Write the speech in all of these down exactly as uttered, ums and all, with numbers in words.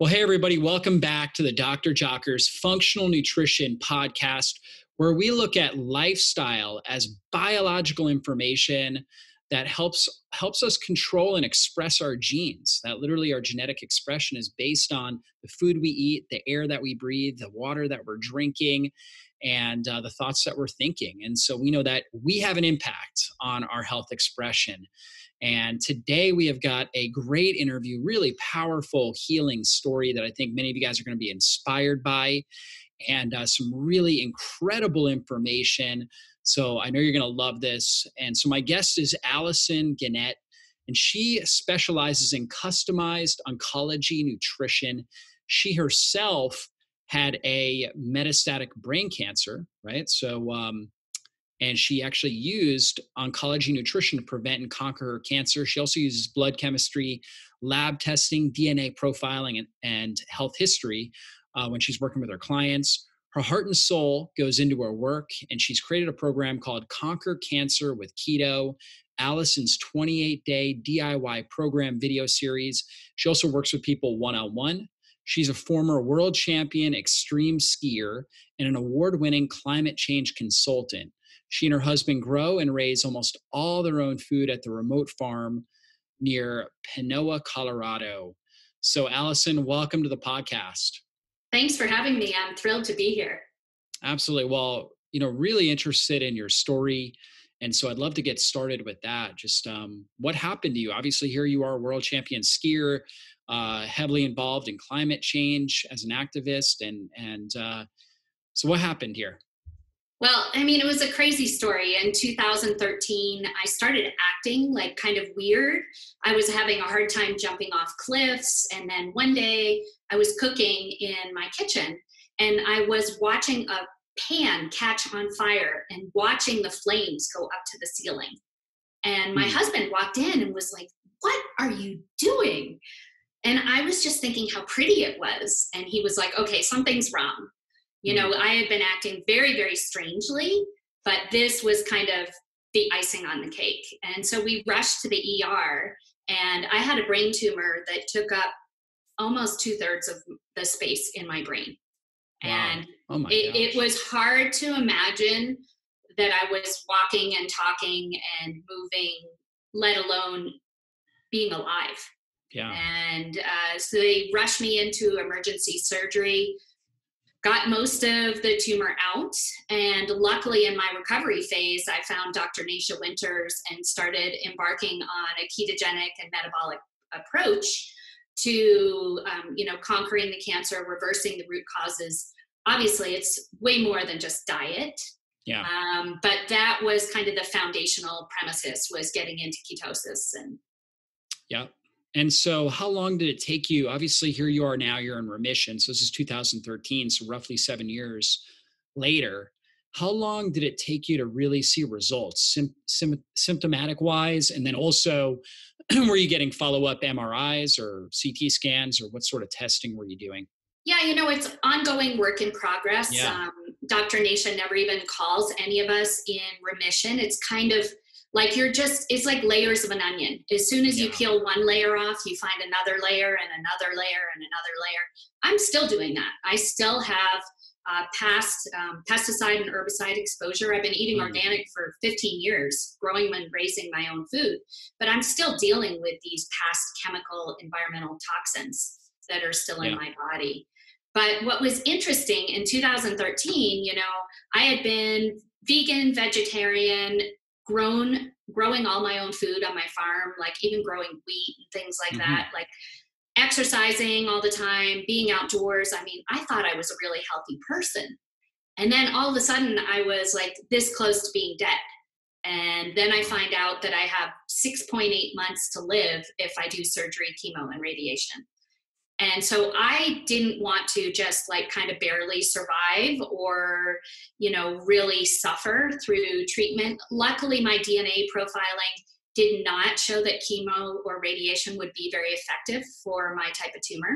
Well, hey, everybody, welcome back to the Doctor Jockers Functional Nutrition Podcast, where we look at lifestyle as biological information that helps, helps us control and express our genes. That literally our genetic expression is based on the food we eat, the air that we breathe, the water that we're drinking, and uh, the thoughts that we're thinking. And so we know that we have an impact on our health expression. And today we have got a great interview, really powerful healing story that I think many of you guys are going to be inspired by, and uh, some really incredible information. So I know you're going to love this. And so my guest is Alison Gannett, and she specializes in customized oncology nutrition. She herself had a metastatic brain cancer, right? So, um, and she actually used oncology nutrition to prevent and conquer her cancer. She also uses blood chemistry, lab testing, D N A profiling, and, and health history uh, when she's working with her clients. Her heart and soul goes into her work, and she's created a program called Conquer Cancer with Keto, Alison's twenty-eight day D I Y program video series. She also works with people one-on-one. She's a former world champion extreme skier and an award-winning climate change consultant. She and her husband grow and raise almost all their own food at the remote farm near Pinoa, Colorado. So, Alison, welcome to the podcast. Thanks for having me. I'm thrilled to be here. Absolutely. Well, you know, really interested in your story. And so I'd love to get started with that. Just um, what happened to you? Obviously, here you are, a world champion skier, uh, heavily involved in climate change as an activist. And, and uh, so what happened here? Well, I mean, it was a crazy story. In two thousand thirteen, I started acting like kind of weird. I was having a hard time jumping off cliffs. And then one day I was cooking in my kitchen and I was watching a pan catch on fire and watching the flames go up to the ceiling. And my mm. husband walked in and was like, "What are you doing?" And I was just thinking how pretty it was. And he was like, "Okay, something's wrong." You know, I had been acting very, very strangely, but this was kind of the icing on the cake. And so we rushed to the E R, and I had a brain tumor that took up almost two thirds of the space in my brain. Wow. And oh my it, it was hard to imagine that I was walking and talking and moving, let alone being alive. Yeah. And uh, so they rushed me into emergency surgery. Got most of the tumor out, and luckily in my recovery phase, I found Doctor Nasha Winters and started embarking on a ketogenic and metabolic approach to, um, you know, conquering the cancer, reversing the root causes. Obviously, it's way more than just diet. Yeah. Um, but that was kind of the foundational premises, was getting into ketosis. And yeah. And so how long did it take you? Obviously, here you are now, you're in remission. So this is two thousand thirteen, so roughly seven years later. How long did it take you to really see results, sim- sim- symptomatic-wise? And then also, were you getting follow-up M R Is or C T scans, or what sort of testing were you doing? Yeah, you know, it's ongoing work in progress. Yeah. Um, Doctor Nasha never even calls any of us in remission. It's kind of like you're just, it's like layers of an onion. As soon as yeah. you peel one layer off, you find another layer and another layer and another layer. I'm still doing that. I still have uh, past um, pesticide and herbicide exposure. I've been eating mm. organic for fifteen years, growing and raising my own food. But I'm still dealing with these past chemical environmental toxins that are still yeah. in my body. But what was interesting in two thousand thirteen, you know, I had been vegan, vegetarian, grown, growing all my own food on my farm, like even growing wheat and things like mm-hmm. that, like exercising all the time, being outdoors. I mean, I thought I was a really healthy person. And then all of a sudden I was like this close to being dead. And then I find out that I have six point eight months to live if I do surgery, chemo, and radiation. And so I didn't want to just like kind of barely survive or, you know, really suffer through treatment. Luckily, my D N A profiling did not show that chemo or radiation would be very effective for my type of tumor.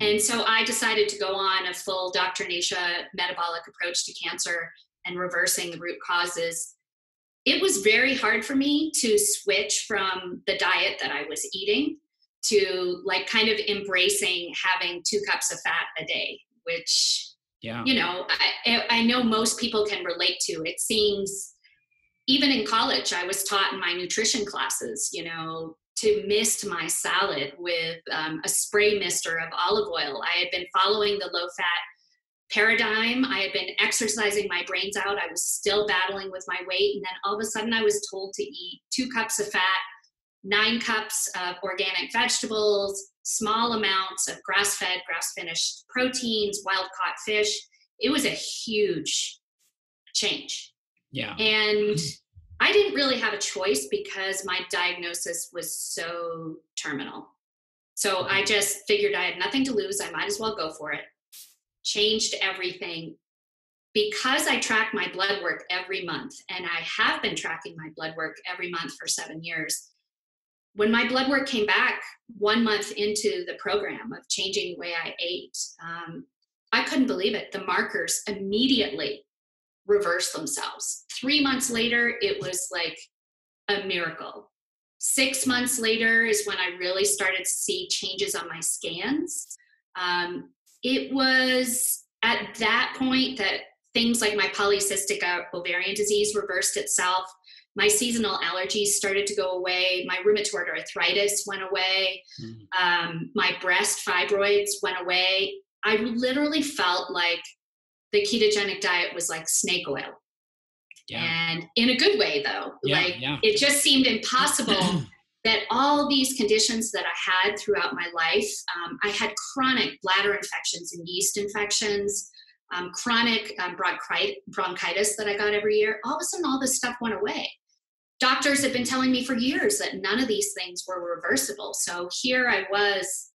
And so I decided to go on a full Doctor Nasha metabolic approach to cancer and reversing the root causes. It was very hard for me to switch from the diet that I was eating to like kind of embracing having two cups of fat a day, which, yeah, you know, I, I know most people can relate to. It seems, even in college, I was taught in my nutrition classes, you know, to mist my salad with um, a spray mister of olive oil. I had been following the low fat paradigm. I had been exercising my brains out. I was still battling with my weight. And then all of a sudden I was told to eat two cups of fat, nine cups of organic vegetables, small amounts of grass-fed, grass-finished proteins, wild-caught fish. It was a huge change. Yeah. And I didn't really have a choice because my diagnosis was so terminal. So I just figured I had nothing to lose. I might as well go for it. Changed everything. Because I track my blood work every month, and I have been tracking my blood work every month for seven years, when my blood work came back one month into the program of changing the way I ate, um, I couldn't believe it. The markers immediately reversed themselves. Three months later, it was like a miracle. Six months later is when I really started to see changes on my scans. Um, It was at that point that things like my polycystic ovarian disease reversed itself. My seasonal allergies started to go away. My rheumatoid arthritis went away. Mm-hmm. Um, my breast fibroids went away. I literally felt like the ketogenic diet was like snake oil. Yeah. And in a good way, though. Yeah, like yeah. It just seemed impossible that all these conditions that I had throughout my life, um, I had chronic bladder infections and yeast infections, um, chronic um, bronchitis that I got every year. All of a sudden, all this stuff went away. Doctors had been telling me for years that none of these things were reversible. So here I was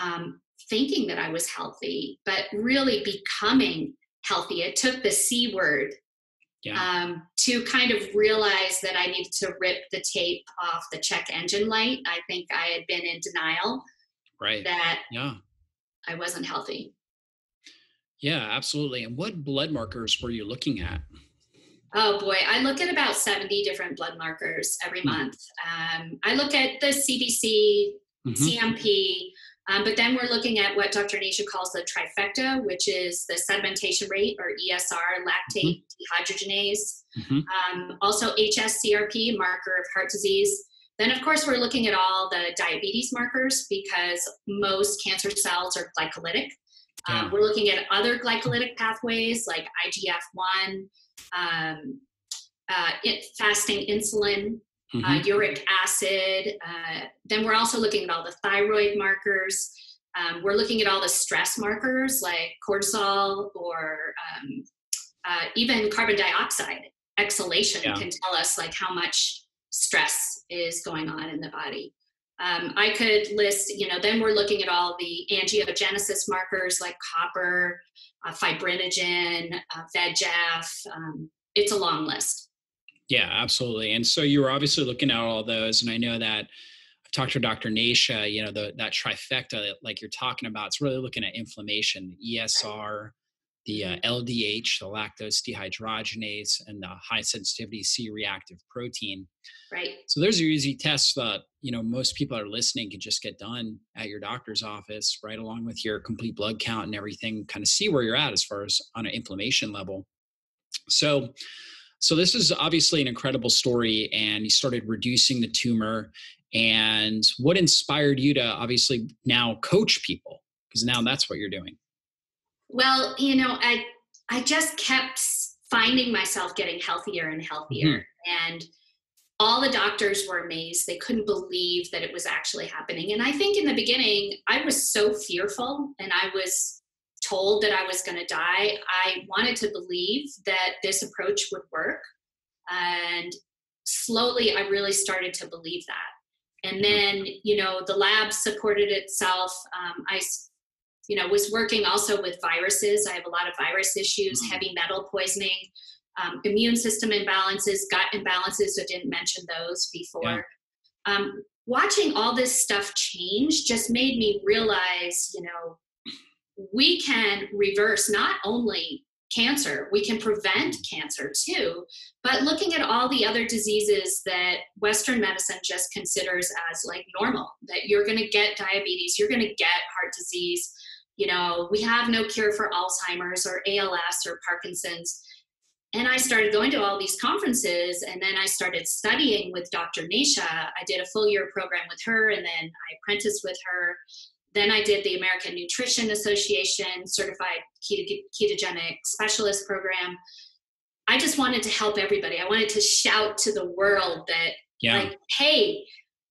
um, thinking that I was healthy, but really becoming healthy. It took the C word. Yeah. Um, to kind of realize that I needed to rip the tape off the check engine light. I think I had been in denial, right? That yeah. I wasn't healthy. Yeah, absolutely. And what blood markers were you looking at? Oh boy, I look at about seventy different blood markers every mm-hmm. month. Um, I look at the C B C, mm-hmm. C M P, um, but then we're looking at what Doctor Nasha calls the trifecta, which is the sedimentation rate, or E S R, lactate mm-hmm. dehydrogenase, mm-hmm. um, also H S C R P, marker of heart disease. Then, of course, we're looking at all the diabetes markers because most cancer cells are glycolytic. Yeah. Um, we're looking at other glycolytic pathways like I G F one, um, uh, it, fasting insulin, mm-hmm. uh, uric acid. Uh, then we're also looking at all the thyroid markers. Um, we're looking at all the stress markers like cortisol or um, Uh, even carbon dioxide exhalation yeah. can tell us like how much stress is going on in the body. Um, I could list, you know, then we're looking at all the angiogenesis markers like copper, uh, fibrinogen, uh, V E G F. Um, it's a long list. Yeah, absolutely. And so you were obviously looking at all those. And I know that I've talked to Doctor Nasha, you know, the, that trifecta, like you're talking about, it's really looking at inflammation, E S R, right. the uh, L D H, the lactose dehydrogenase, and the high sensitivity C-reactive protein. Right. So those are easy tests that, you know, most people that are listening can just get done at your doctor's office, right along with your complete blood count and everything, kind of see where you're at as far as on an inflammation level. So, so this is obviously an incredible story, and you started reducing the tumor. And what inspired you to obviously now coach people? Because now that's what you're doing. Well, you know, I I just kept finding myself getting healthier and healthier. Mm-hmm. And all the doctors were amazed. They couldn't believe that it was actually happening. And I think in the beginning, I was so fearful, and I was told that I was going to die. I wanted to believe that this approach would work. And slowly, I really started to believe that. And then, you know, the lab supported itself. Um, I you know, was working also with viruses. I have a lot of virus issues, heavy metal poisoning, um, immune system imbalances, gut imbalances. So didn't mention those before. Yeah. Um, watching all this stuff change just made me realize, you know, we can reverse not only cancer. We can prevent cancer too, but looking at all the other diseases that Western medicine just considers as like normal, that you're going to get diabetes, you're going to get heart disease. You know, we have no cure for Alzheimer's or A L S or Parkinson's. And I started going to all these conferences, and then I started studying with Doctor Nasha. I did a full year program with her, and then I apprenticed with her. Then I did the American Nutrition Association Certified Ketogenic Specialist Program. I just wanted to help everybody. I wanted to shout to the world that, yeah. like, hey,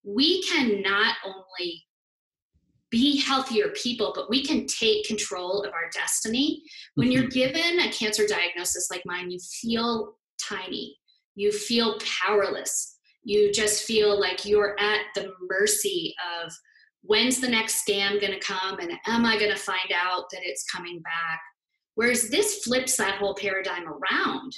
we can not only be healthier people, but we can take control of our destiny. When you're given a cancer diagnosis like mine, you feel tiny, you feel powerless. You just feel like you're at the mercy of, when's the next scan going to come? And am I going to find out that it's coming back? Whereas this flips that whole paradigm around,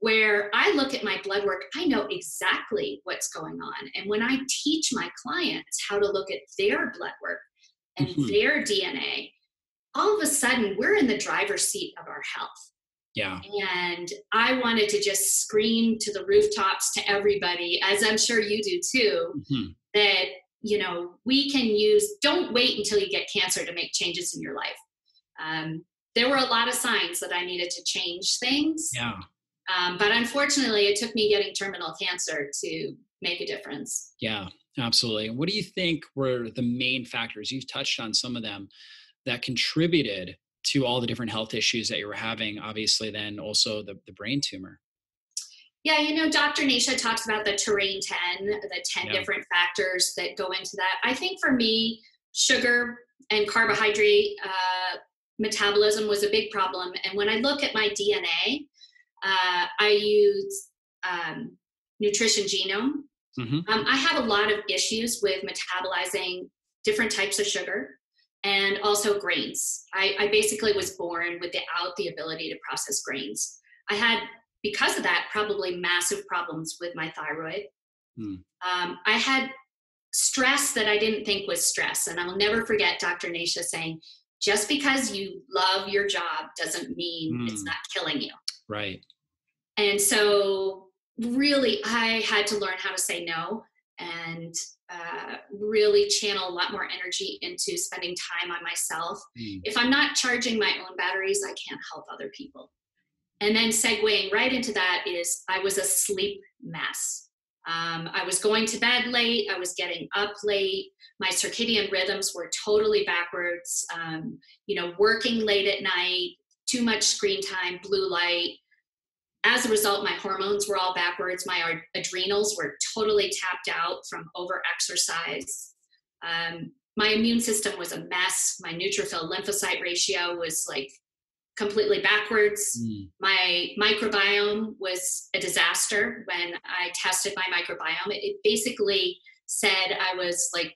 where I look at my blood work, I know exactly what's going on. And when I teach my clients how to look at their blood work and mm-hmm. their D N A, all of a sudden we're in the driver's seat of our health. Yeah. And I wanted to just scream to the rooftops to everybody, as I'm sure you do too, mm-hmm. that, you know, we can use, don't wait until you get cancer to make changes in your life. Um, there were a lot of signs that I needed to change things. Yeah. Um, but unfortunately, it took me getting terminal cancer to make a difference. Yeah, absolutely. What do you think were the main factors? You've touched on some of them that contributed to all the different health issues that you were having, obviously, then also the, the brain tumor. Yeah, you know, Doctor Nasha talks about the terrain ten, the ten yeah. different factors that go into that. I think for me, sugar and carbohydrate uh, metabolism was a big problem. And when I look at my D N A, uh, I use um, Nutrition Genome. Mm-hmm. Um, I have a lot of issues with metabolizing different types of sugar and also grains. I, I basically was born without the ability to process grains. I had... Because of that, probably massive problems with my thyroid. Mm. Um, I had stress that I didn't think was stress. And I'll never forget Doctor Nasha saying, just because you love your job doesn't mean mm. it's not killing you. Right. And so really, I had to learn how to say no and uh, really channel a lot more energy into spending time on myself. Mm. If I'm not charging my own batteries, I can't help other people. And then segueing right into that is I was a sleep mess. Um, I was going to bed late. I was getting up late. My circadian rhythms were totally backwards. Um, you know, working late at night, too much screen time, blue light. As a result, my hormones were all backwards. My adrenals were totally tapped out from over-exercise. Um, my immune system was a mess. My neutrophil lymphocyte ratio was like completely backwards. Mm. My microbiome was a disaster. When I tested my microbiome, it, it basically said I was like,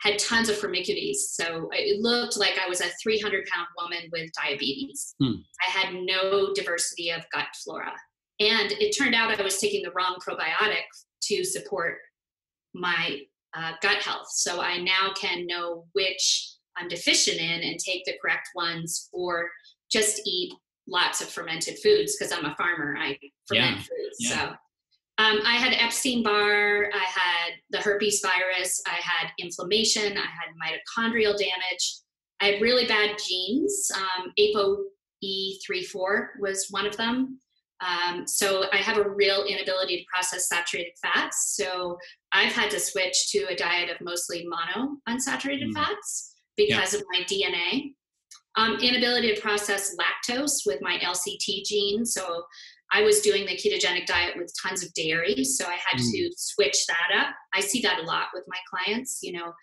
had tons of firmicutes. So it looked like I was a three hundred pound woman with diabetes. Mm. I had no diversity of gut flora. And it turned out I was taking the wrong probiotic to support my uh, gut health. So I now can know which I'm deficient in and take the correct ones, or just eat lots of fermented foods because I'm a farmer. I ferment yeah, foods. Yeah. So um, I had Epstein-Barr. I had the herpes virus. I had inflammation. I had mitochondrial damage. I had really bad genes. Um, A P O E three four was one of them. Um, so I have a real inability to process saturated fats. So I've had to switch to a diet of mostly monounsaturated mm. fats because yeah. of my D N A. Um, inability to process lactose with my L C T gene. So I was doing the ketogenic diet with tons of dairy. So I had mm. to switch that up. I see that a lot with my clients. You know,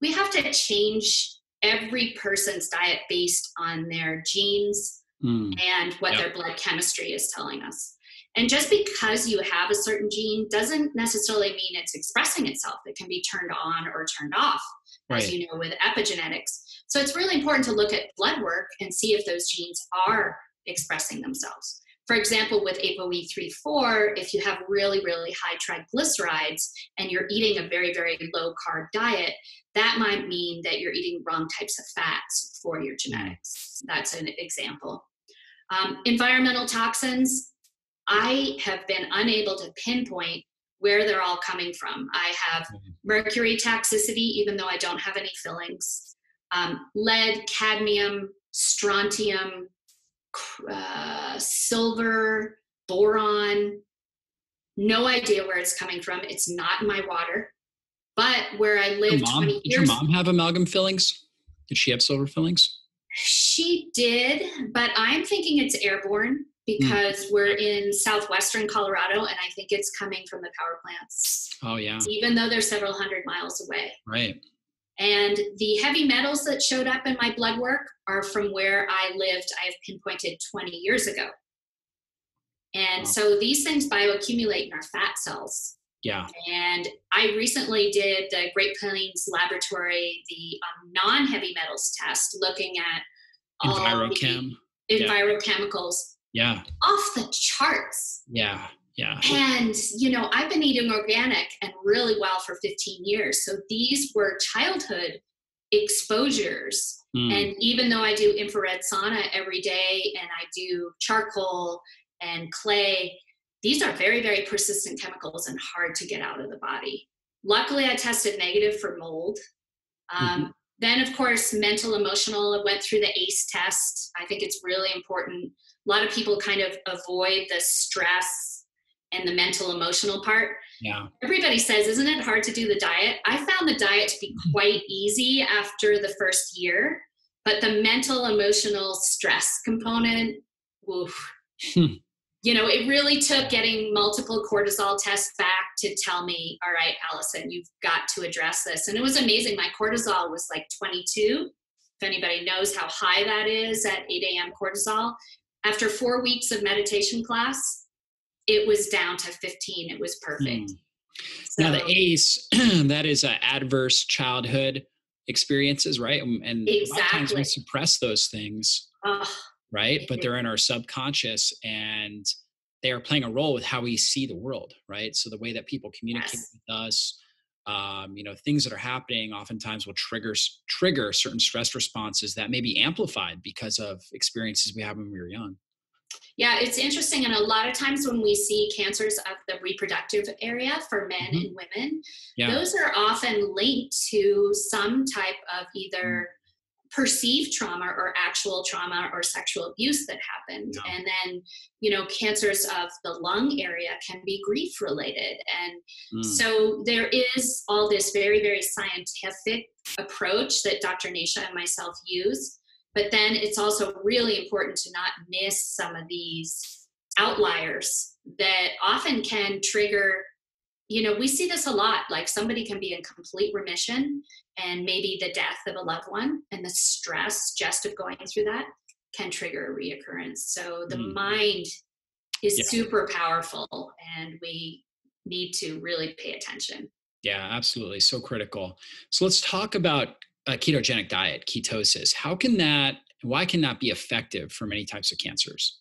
we have to change every person's diet based on their genes mm. and what yep. their blood chemistry is telling us. And just because you have a certain gene doesn't necessarily mean it's expressing itself. It can be turned on or turned off, right. as you know, with epigenetics. So it's really important to look at blood work and see if those genes are expressing themselves. For example, with A P O E three four, if you have really, really high triglycerides and you're eating a very, very low carb diet, that might mean that you're eating wrong types of fats for your genetics. That's an example. Um, environmental toxins, I have been unable to pinpoint where they're all coming from. I have mercury toxicity, even though I don't have any fillings, um, lead, cadmium, strontium, uh, silver, boron, no idea where it's coming from. It's not in my water, but where I lived mom, twenty years ago. Did your mom have amalgam fillings? Did she have silver fillings? She did, but I'm thinking it's airborne, because mm. we're in southwestern Colorado, and I think it's coming from the power plants. Oh, yeah. Even though they're several hundred miles away. Right. And the heavy metals that showed up in my blood work are from where I lived, I have pinpointed twenty years ago. And wow. so these things bioaccumulate in our fat cells. Yeah. And I recently did the Great Plains Laboratory, the um, non-heavy metals test, looking at all Envirochem. the envirochemicals. Yeah. Yeah. Off the charts. Yeah. Yeah. And, you know, I've been eating organic and really well for fifteen years. So these were childhood exposures. Mm. And even though I do infrared sauna every day and I do charcoal and clay, these are very, very persistent chemicals and hard to get out of the body. Luckily, I tested negative for mold. Um, mm-hmm. Then, of course, mental, emotional, I went through the A C E test. I think it's really important. A lot of people kind of avoid the stress and the mental, emotional part. Yeah. Everybody says, isn't it hard to do the diet? I found the diet to be quite easy after the first year, but the mental, emotional stress component, oof. Hmm. You know, it really took getting multiple cortisol tests back to tell me, all right, Alison, you've got to address this. And it was amazing. My cortisol was like twenty-two. If anybody knows how high that is at eight a.m. cortisol. After four weeks of meditation class, it was down to fifteen. It was perfect. Mm. So, now the A C E, that is uh, adverse childhood experiences, right? And exactly. A lot of times we suppress those things, oh, right? But they're in our subconscious, and they are playing a role with how we see the world, right? So the way that people communicate yes. with us, um, you know, things that are happening oftentimes will trigger trigger certain stress responses that may be amplified because of experiences we have when we were young. Yeah, it's interesting. And a lot of times when we see cancers of the reproductive area for men mm-hmm. and women, yeah. those are often linked to some type of either mm-hmm. perceived trauma or actual trauma or sexual abuse that happened. Yeah. And then, you know, cancers of the lung area can be grief related. And mm. so there is all this very, very scientific approach that Doctor Nasha and myself use. But then it's also really important to not miss some of these outliers that often can trigger, you know, we see this a lot, like somebody can be in complete remission and maybe the death of a loved one, and the stress just of going through that can trigger a reoccurrence. So the mm. mind is yeah. super powerful, and we need to really pay attention. Yeah, absolutely. So critical. So let's talk about a ketogenic diet, ketosis. How can that, why can that be effective for many types of cancers?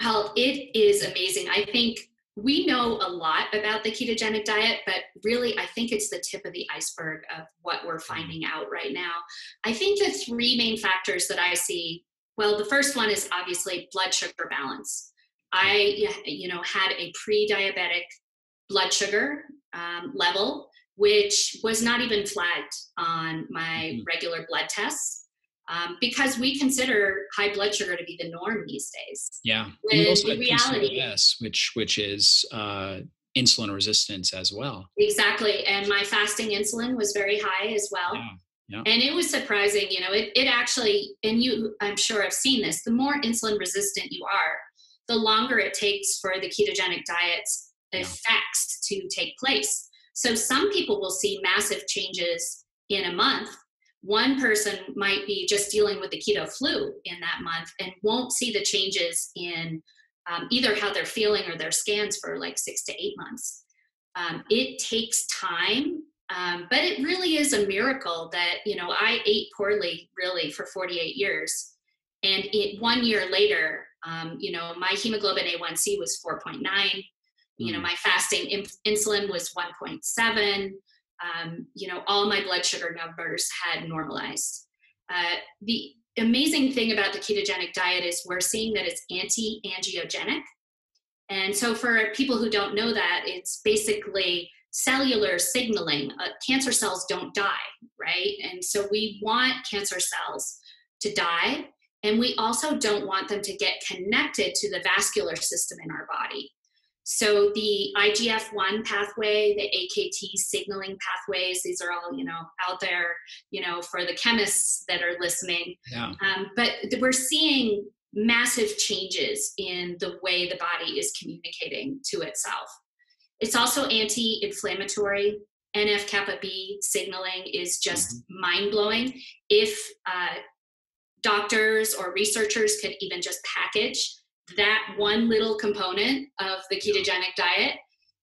Well, it is amazing. I think we know a lot about the ketogenic diet, but really I think it's the tip of the iceberg of what we're finding out right now. I think the three main factors that I see, well, the first one is obviously blood sugar balance. I, you know, had a pre-diabetic blood sugar um, level, which was not even flagged on my mm-hmm. regular blood tests, um, because we consider high blood sugar to be the norm these days. Yeah, and also the reality, yes, which which is uh, insulin resistance as well. Exactly, and my fasting insulin was very high as well. Yeah. Yeah. And it was surprising, you know, it it actually, and you, I'm sure I've seen this. The more insulin resistant you are, the longer it takes for the ketogenic diet's yeah. effects to take place. So some people will see massive changes in a month. One person might be just dealing with the keto flu in that month and won't see the changes in um, either how they're feeling or their scans for like six to eight months. Um, it takes time, um, but it really is a miracle that, you know, I ate poorly really for forty-eight years. And it, one year later, um, you know, my hemoglobin A one C was four point nine. You know, my fasting insulin was one point seven. Um, you know, all my blood sugar numbers had normalized. Uh, the The amazing thing about the ketogenic diet is we're seeing that it's anti-angiogenic. And so for people who don't know that, it's basically cellular signaling. Uh, cancer cells don't die, right? And so we want cancer cells to die, and we also don't want them to get connected to the vascular system in our body. So the I G F one pathway, the A K T signaling pathways, these are all, you know, out there, you know, for the chemists that are listening. Yeah. Um, but we're seeing massive changes in the way the body is communicating to itself. It's also anti-inflammatory. N F kappa B signaling is just mm-hmm. mind-blowing. If uh, doctors or researchers could even just package that one little component of the ketogenic diet,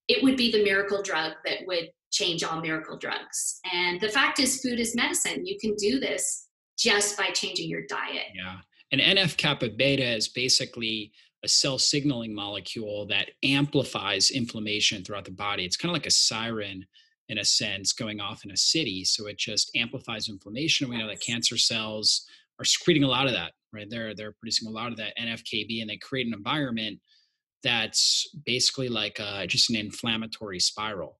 it would be the miracle drug that would change all miracle drugs. And the fact is, food is medicine. You can do this just by changing your diet. Yeah. And N F kappa beta is basically a cell signaling molecule that amplifies inflammation throughout the body. It's kind of like a siren, in a sense, going off in a city. So it just amplifies inflammation. We yes. know that cancer cells are secreting a lot of that. Right there, they're producing a lot of that N F K B, and they create an environment that's basically like uh, just an inflammatory spiral,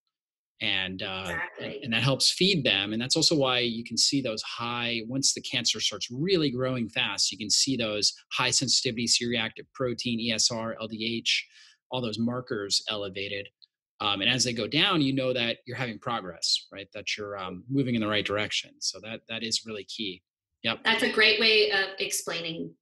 and uh, exactly. and that helps feed them. And that's also why you can see those high, once the cancer starts really growing fast, you can see those high sensitivity C-reactive protein, E S R, L D H, all those markers elevated. Um, and as they go down, you know that you're having progress, right? That you're um, moving in the right direction. So that that is really key. Yep. That's a great way of explaining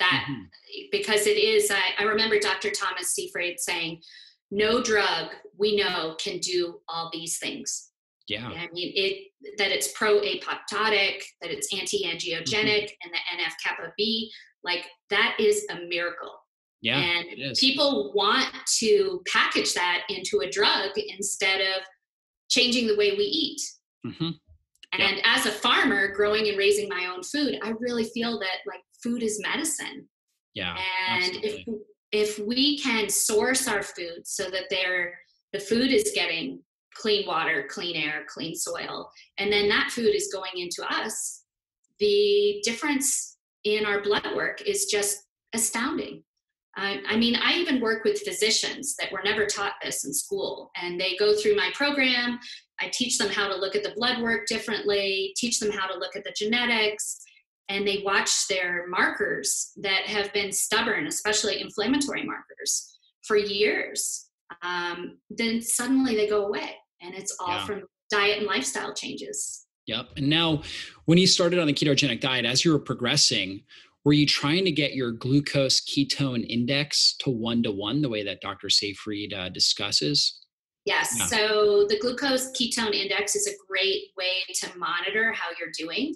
that mm-hmm. because it is, I, I remember Doctor Thomas Seifried saying, no drug we know can do all these things. Yeah. I mean, it, that it's pro-apoptotic, that it's anti-angiogenic mm-hmm. and the N F kappa B, like that is a miracle. Yeah, and people want to package that into a drug instead of changing the way we eat. Mm-hmm. And yep. as a farmer growing and raising my own food, I really feel that like food is medicine. Yeah. And absolutely. if if we can source our food so that they're, the food is getting clean water, clean air, clean soil, and then that food is going into us, the difference in our blood work is just astounding. I, I mean, I even work with physicians that were never taught this in school, and they go through my program. I teach them how to look at the blood work differently, teach them how to look at the genetics, and they watch their markers that have been stubborn, especially inflammatory markers, for years. Um, then suddenly they go away, and it's all yeah. from diet and lifestyle changes. Yep. And now, when you started on the ketogenic diet, as you were progressing, were you trying to get your glucose ketone index to one to one, the way that Doctor Seifried uh, discusses? Yes. Yeah. So the glucose ketone index is a great way to monitor how you're doing.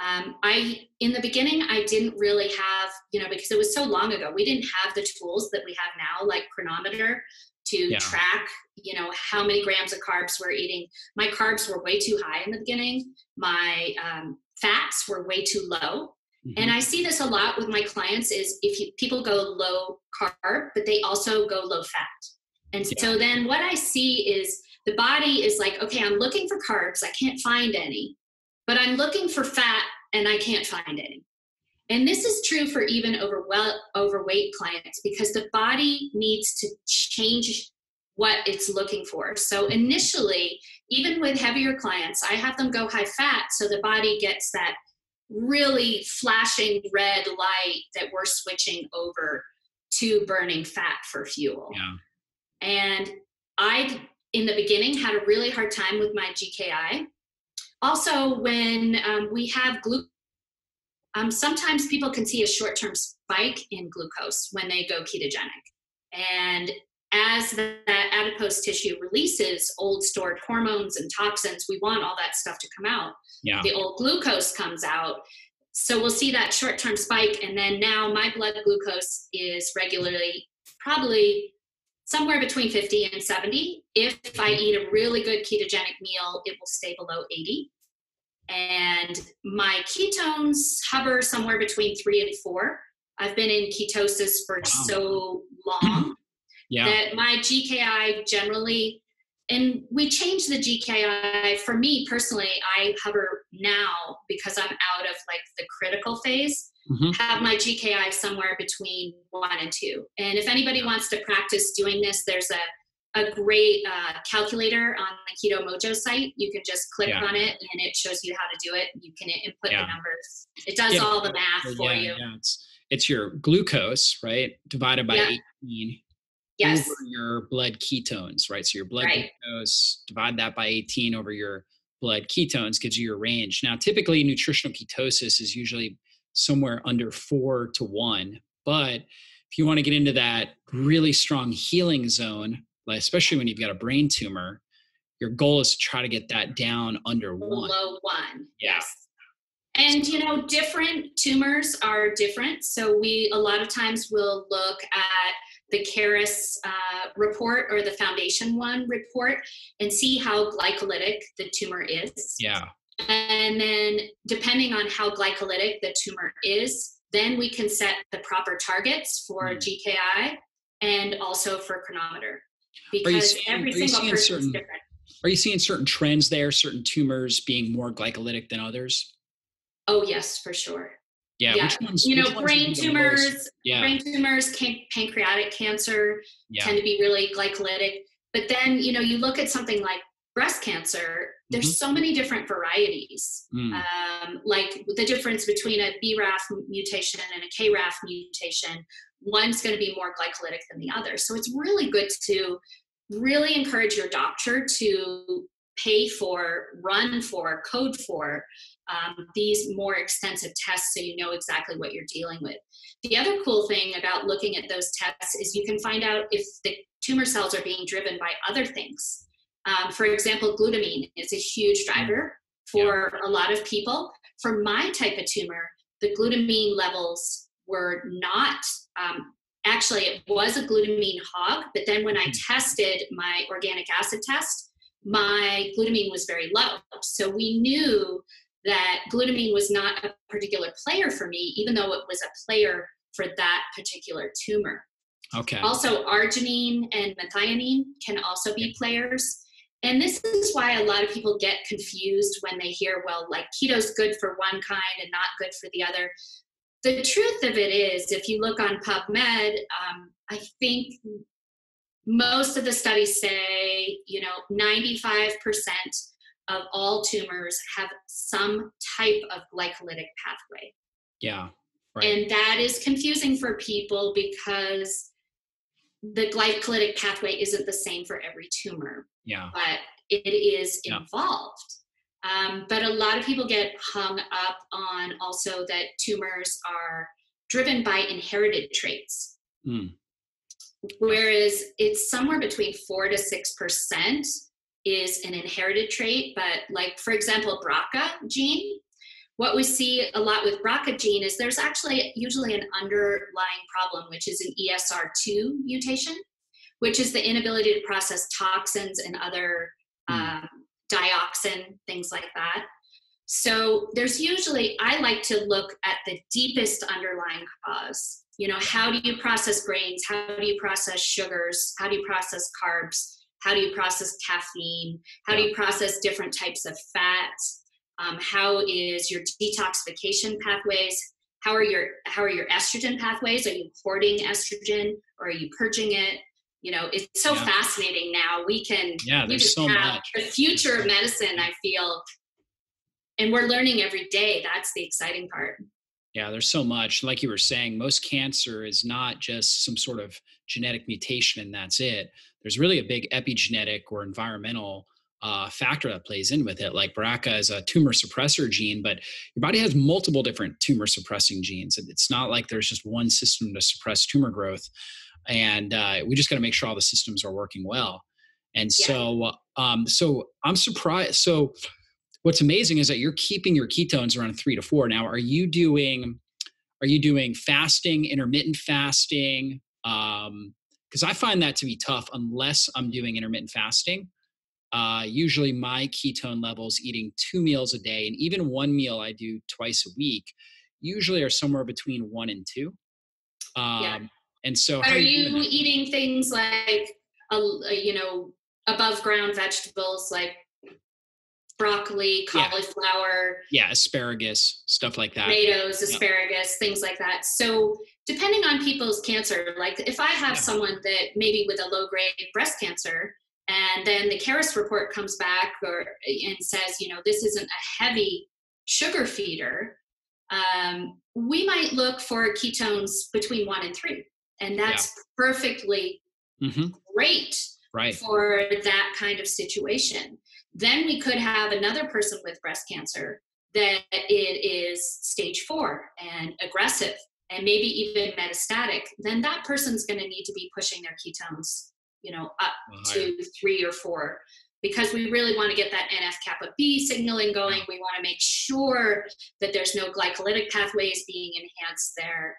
Um, I, in the beginning, I didn't really have, you know, because it was so long ago, we didn't have the tools that we have now, like chronometer to yeah. track, you know, how many grams of carbs we're eating. My carbs were way too high in the beginning. My um, fats were way too low. Mm-hmm. And I see this a lot with my clients is if you, people go low carb, but they also go low fat. And yeah. so then what I see is the body is like, okay, I'm looking for carbs. I can't find any, but I'm looking for fat and I can't find any. And this is true for even over, well, overweight clients because the body needs to change what it's looking for. So initially, even with heavier clients, I have them go high fat. So the body gets that really flashing red light that we're switching over to burning fat for fuel. Yeah. And I, in the beginning, had a really hard time with my G K I. Also, when um, we have glucose, um, sometimes people can see a short-term spike in glucose when they go ketogenic. And as the, that adipose tissue releases old stored hormones and toxins, we want all that stuff to come out. Yeah. The old glucose comes out. So we'll see that short-term spike. And then now my blood glucose is regularly probably somewhere between fifty and seventy. If I eat a really good ketogenic meal, it will stay below eighty. And my ketones hover somewhere between three and four. I've been in ketosis for wow. so long yeah. that my G K I generally And we changed the G K I. For me personally, I hover now, because I'm out of like the critical phase, mm-hmm. have my G K I somewhere between one and two. And if anybody wants to practice doing this, there's a a great uh, calculator on the Keto Mojo site. You can just click yeah. on it and it shows you how to do it. You can input yeah. the numbers. It does yeah. all the math yeah, for yeah, you. Yeah. It's, it's your glucose, right? Divided by yeah. eighteen. Yes. Over your blood ketones, right? So your blood right. glucose, divide that by eighteen over your blood ketones gives you your range. Now, typically nutritional ketosis is usually somewhere under four to one. But if you want to get into that really strong healing zone, like especially when you've got a brain tumor, your goal is to try to get that down under one. Below one. Yeah. Yes. And, you know, different tumors are different. So we, a lot of times will look at the Caris uh, report or the Foundation One report and see how glycolytic the tumor is. Yeah. And then depending on how glycolytic the tumor is, then we can set the proper targets for mm. G K I and also for chronometer. Because seeing, every single person is different. Are you seeing certain trends there, certain tumors being more glycolytic than others? Oh, yes, for sure. Yeah. yeah. Which ones, you know, which brain ones tumors, yeah. brain tumors, can- pancreatic cancer yeah. tend to be really glycolytic. But then, you know, you look at something like breast cancer, there's mm-hmm. so many different varieties, mm. um, like the difference between a B R A F mutation and a K R A F mutation. One's going to be more glycolytic than the other. So it's really good to really encourage your doctor to pay for, run for, code for um, these more extensive tests so you know exactly what you're dealing with. The other cool thing about looking at those tests is you can find out if the tumor cells are being driven by other things. Um, for example, glutamine is a huge driver for yeah. a lot of people. For my type of tumor, the glutamine levels were not, um, actually it was a glutamine hog, but then when I tested my organic acid test, my glutamine was very low. So we knew that glutamine was not a particular player for me, even though it was a player for that particular tumor. Okay. Also, arginine and methionine can also be players. And this is why a lot of people get confused when they hear, well, like keto's good for one kind and not good for the other. The truth of it is, if you look on PubMed, um, I think most of the studies say, you know, ninety-five percent of all tumors have some type of glycolytic pathway. Yeah. Right. And that is confusing for people because the glycolytic pathway isn't the same for every tumor. Yeah. But it is yeah. involved. Um, but a lot of people get hung up on also that tumors are driven by inherited traits, mm. whereas it's somewhere between four to six percent is an inherited trait. But like, for example, B R C A gene, what we see a lot with B R C A gene is there's actually usually an underlying problem, which is an E S R two mutation, which is the inability to process toxins and other mm. um, dioxin, things like that. So there's usually, I like to look at the deepest underlying cause. You know, how do you process grains? How do you process sugars? How do you process carbs? How do you process caffeine? How do you process different types of fats? Um, how is your detoxification pathways? How are your, how are your estrogen pathways? Are you hoarding estrogen or are you purging it? You know, it's so yeah. fascinating now. We can, yeah, there's so much. The future of medicine, I feel, and we're learning every day. That's the exciting part. Yeah, there's so much. Like you were saying, most cancer is not just some sort of genetic mutation and that's it. There's really a big epigenetic or environmental uh, factor that plays in with it. Like B R C A is a tumor suppressor gene, but your body has multiple different tumor suppressing genes. It's not like there's just one system to suppress tumor growth. And uh, we just got to make sure all the systems are working well. And yeah. so, um, so I'm surprised. So what's amazing is that you're keeping your ketones around three to four. Now, are you doing, are you doing fasting, intermittent fasting? Um, cause I find that to be tough unless I'm doing intermittent fasting. Uh, usually my ketone levels eating two meals a day and even one meal I do twice a week usually are somewhere between one and two. Um, yeah. And so, are you eating things like, a, a, you know, above ground vegetables like broccoli, cauliflower. Yeah, yeah asparagus, stuff like that. Tomatoes, asparagus, yeah. things like that. So depending on people's cancer, like if I have yeah. someone that maybe with a low-grade breast cancer, and then the Caris report comes back or and says, you know, this isn't a heavy sugar feeder, um, we might look for ketones between one and three. And that's yeah. perfectly mm-hmm. great right. for that kind of situation. Then we could have another person with breast cancer that it is stage four and aggressive and maybe even metastatic. Then that person's going to need to be pushing their ketones, you know, up oh, to yeah. three or four, because we really want to get that N F kappa B signaling going. We want to make sure that there's no glycolytic pathways being enhanced there.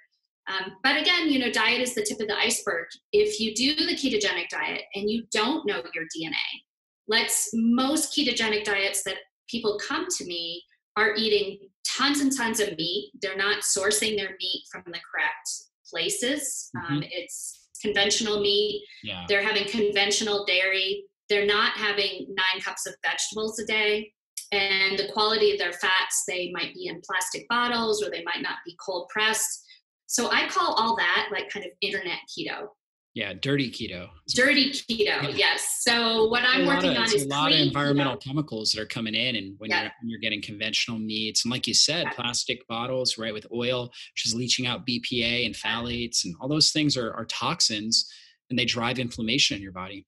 Um, but again, you know, diet is the tip of the iceberg. If you do the ketogenic diet and you don't know your D N A, let's most ketogenic diets that people come to me are eating tons and tons of meat. They're not sourcing their meat from the correct places. Mm-hmm. Um, it's conventional meat. Yeah. They're having conventional dairy. They're not having nine cups of vegetables a day. And the quality of their fats, they might be in plastic bottles or they might not be cold pressed. So I call all that like kind of internet keto. Yeah, dirty keto. Dirty keto, yes. So what I'm working of, on is a lot of environmental keto. Chemicals that are coming in, and when, yeah. you're, when you're getting conventional meats, and like you said, yeah. plastic bottles, right, with oil, which is leaching out B P A and phthalates, and all those things are, are toxins, and they drive inflammation in your body.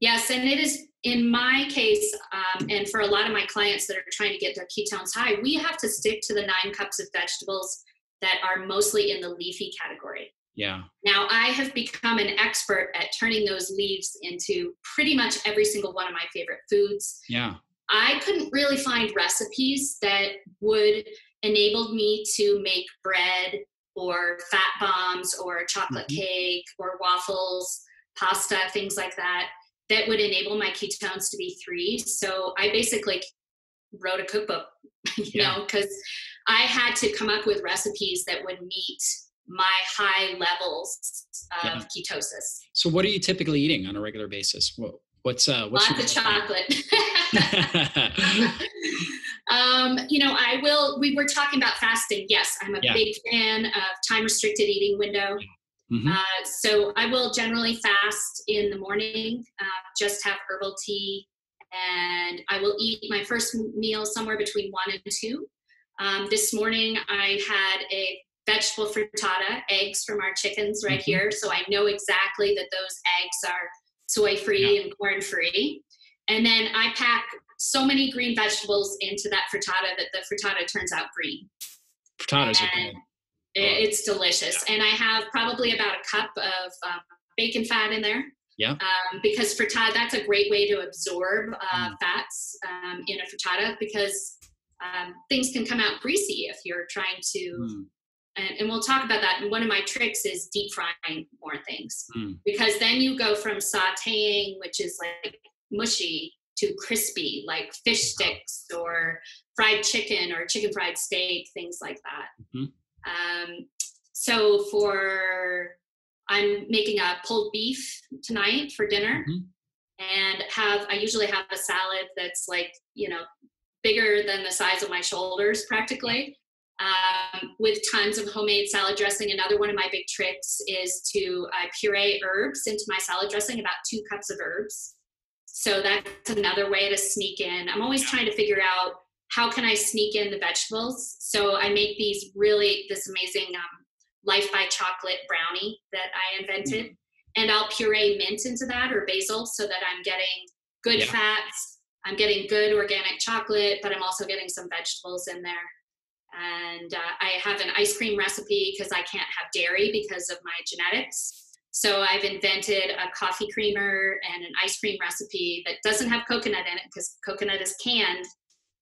Yes, and it is, in my case, um, and for a lot of my clients that are trying to get their ketones high, we have to stick to the nine cups of vegetables that are mostly in the leafy category. Yeah. Now I have become an expert at turning those leaves into pretty much every single one of my favorite foods. Yeah. I couldn't really find recipes that would enable me to make bread or fat bombs or chocolate mm-hmm. cake or waffles, pasta, things like that, that would enable my ketones to be three. So I basically wrote a cookbook, you yeah. know, because I had to come up with recipes that would meet my high levels of yeah. ketosis. So what are you typically eating on a regular basis? What, what's uh what's lots of chocolate. um you know I will we were talking about fasting. Yes, I'm a yeah. big fan of time restricted eating window. Mm-hmm. uh so I will generally fast in the morning, uh, just have herbal tea, and I will eat my first meal somewhere between one and two. Um, this morning I had a vegetable frittata, eggs from our chickens right mm-hmm. here. So I know exactly that those eggs are soy-free yeah. and corn-free. And then I pack so many green vegetables into that frittata that the frittata turns out green. Frittatas are green. It's delicious. Yeah. And I have probably about a cup of um, bacon fat in there. Yeah. Um, because frittata, that's a great way to absorb uh, mm. fats um, in a frittata, because um, things can come out greasy if you're trying to... Mm. And, and we'll talk about that. And one of my tricks is deep frying more things, mm. because then you go from sauteing, which is like mushy, to crispy, like fish sticks or fried chicken or chicken fried steak, things like that. Mm-hmm. Um, so for, I'm making a pulled beef tonight for dinner, mm-hmm. and have, I usually have a salad that's like, you know, bigger than the size of my shoulders practically. Um, with tons of homemade salad dressing. Another one of my big tricks is to uh, puree herbs into my salad dressing, about two cups of herbs. So that's another way to sneak in. I'm always trying to figure out how can I sneak in the vegetables. So I make these really, this amazing um, Life by Chocolate brownie that I invented. Mm-hmm. And I'll puree mint into that or basil so that I'm getting good yeah. fats. I'm getting good organic chocolate, but I'm also getting some vegetables in there. And uh, I have an ice cream recipe because I can't have dairy because of my genetics. So I've invented a coffee creamer and an ice cream recipe that doesn't have coconut in it, because coconut is canned.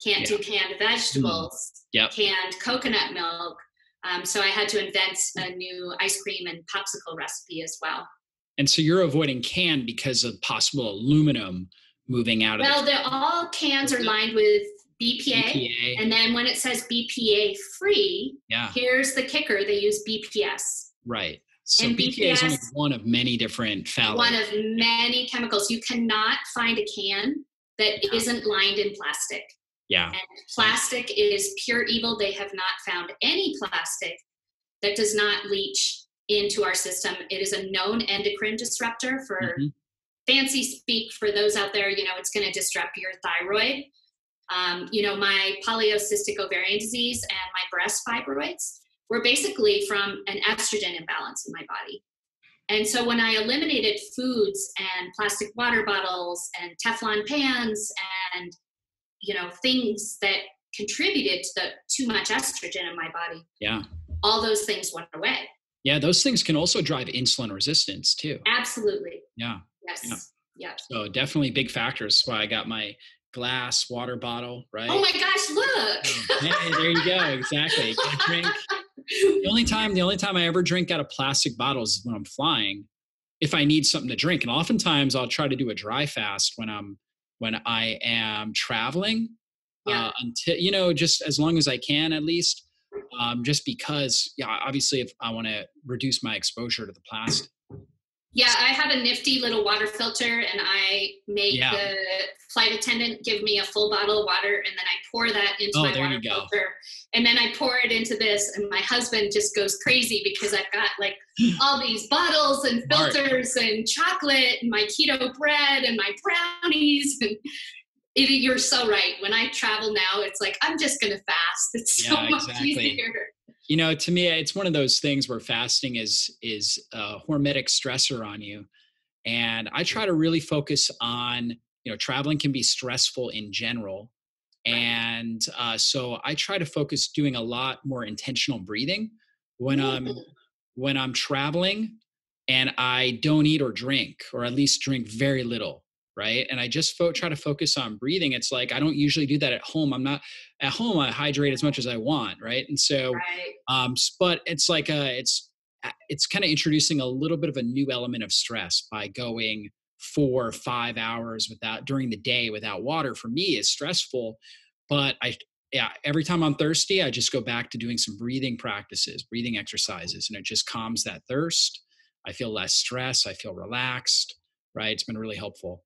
Can't yeah. do canned vegetables, mm. yep. canned coconut milk. Um, so I had to invent a new ice cream and popsicle recipe as well. And so you're avoiding canned because of possible aluminum moving out of well, the- all cans are lined with B P A, B P A, and then when it says B P A free, yeah. here's the kicker, they use B P S. Right. So B P A is only one of many different phthalates. One of many chemicals. You cannot find a can that isn't lined in plastic. Yeah. And plastic is pure evil. They have not found any plastic that does not leach into our system. It is a known endocrine disruptor for mm-hmm. fancy speak for those out there. You know, it's going to disrupt your thyroid. Um, you know, my polycystic ovarian disease and my breast fibroids were basically from an estrogen imbalance in my body. And so when I eliminated foods and plastic water bottles and Teflon pans and, you know, things that contributed to the too much estrogen in my body, yeah, all those things went away. Yeah, those things can also drive insulin resistance too. Absolutely. Yeah. Yes. Yeah. Yep. So definitely big factors. Why I got my glass water bottle, right? Oh my gosh, look. Yeah, there you go. Exactly. Drink. The only time, the only time I ever drink out of plastic bottles is when I'm flying, if I need something to drink. And oftentimes I'll try to do a dry fast when I'm, when I am traveling, yeah. uh, until, you know, just as long as I can, at least, um, just because, yeah, obviously if I want to reduce my exposure to the plastic. Yeah, I have a nifty little water filter, and I make yeah. the flight attendant give me a full bottle of water, and then I pour that into oh, my water filter, and then I pour it into this, and my husband just goes crazy because I've got like all these bottles and filters Art. and chocolate and my keto bread and my brownies. And it, you're so right. When I travel now, it's like, I'm just going to fast. It's yeah, so much exactly. easier. You know, to me, it's one of those things where fasting is is a hormetic stressor on you. And I try to really focus on, you know, traveling can be stressful in general. And uh, so I try to focus doing a lot more intentional breathing when I'm, when I'm traveling, and I don't eat or drink, or at least drink very little. Right. And I just fo- try to focus on breathing. It's like, I don't usually do that at home. I'm not at home. I hydrate as much as I want. Right. And so, right. um, but it's like, a, it's, it's kind of introducing a little bit of a new element of stress by going four or five hours without during the day without water. For me is stressful, but I, yeah, every time I'm thirsty, I just go back to doing some breathing practices, breathing exercises, and it just calms that thirst. I feel less stress. I feel relaxed. Right. It's been really helpful.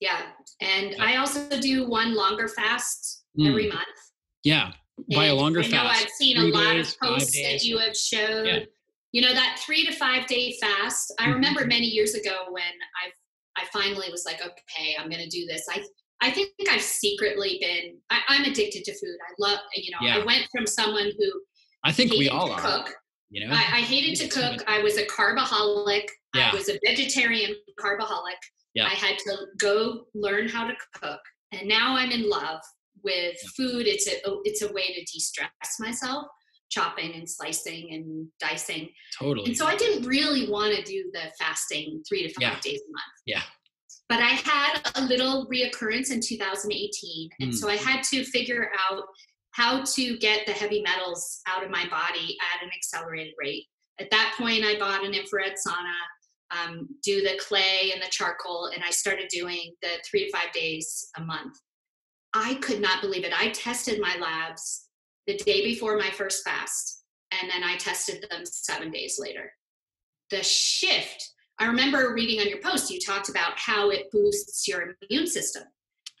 Yeah. And yeah. I also do one longer fast mm. every month. Yeah. By a longer fast. I know fast. I've seen three a lot days, of posts that you have showed, yeah. you know, that three to five day fast. I mm-hmm. remember many years ago when I I finally was like, okay, I'm going to do this. I, I think I've secretly been, I, I'm addicted to food. I love, you know, yeah. I went from someone who I think we all are, cook. You know, I, I hated to cook. I was a carbaholic. Yeah. I was a vegetarian carbaholic. Yeah. I had to go learn how to cook, and now I'm in love with yeah. food. It's a it's a way to de-stress myself, chopping and slicing and dicing. Totally. And so I didn't really want to do the fasting three to five yeah. days a month. Yeah. But I had a little reoccurrence in two thousand eighteen, and mm. so I had to figure out how to get the heavy metals out of my body at an accelerated rate. At that point, I bought an infrared sauna. Um, do the clay and the charcoal, and I started doing the three to five days a month. I could not believe it. I tested my labs the day before my first fast, and then I tested them seven days later. The shift, I remember reading on your post, you talked about how it boosts your immune system.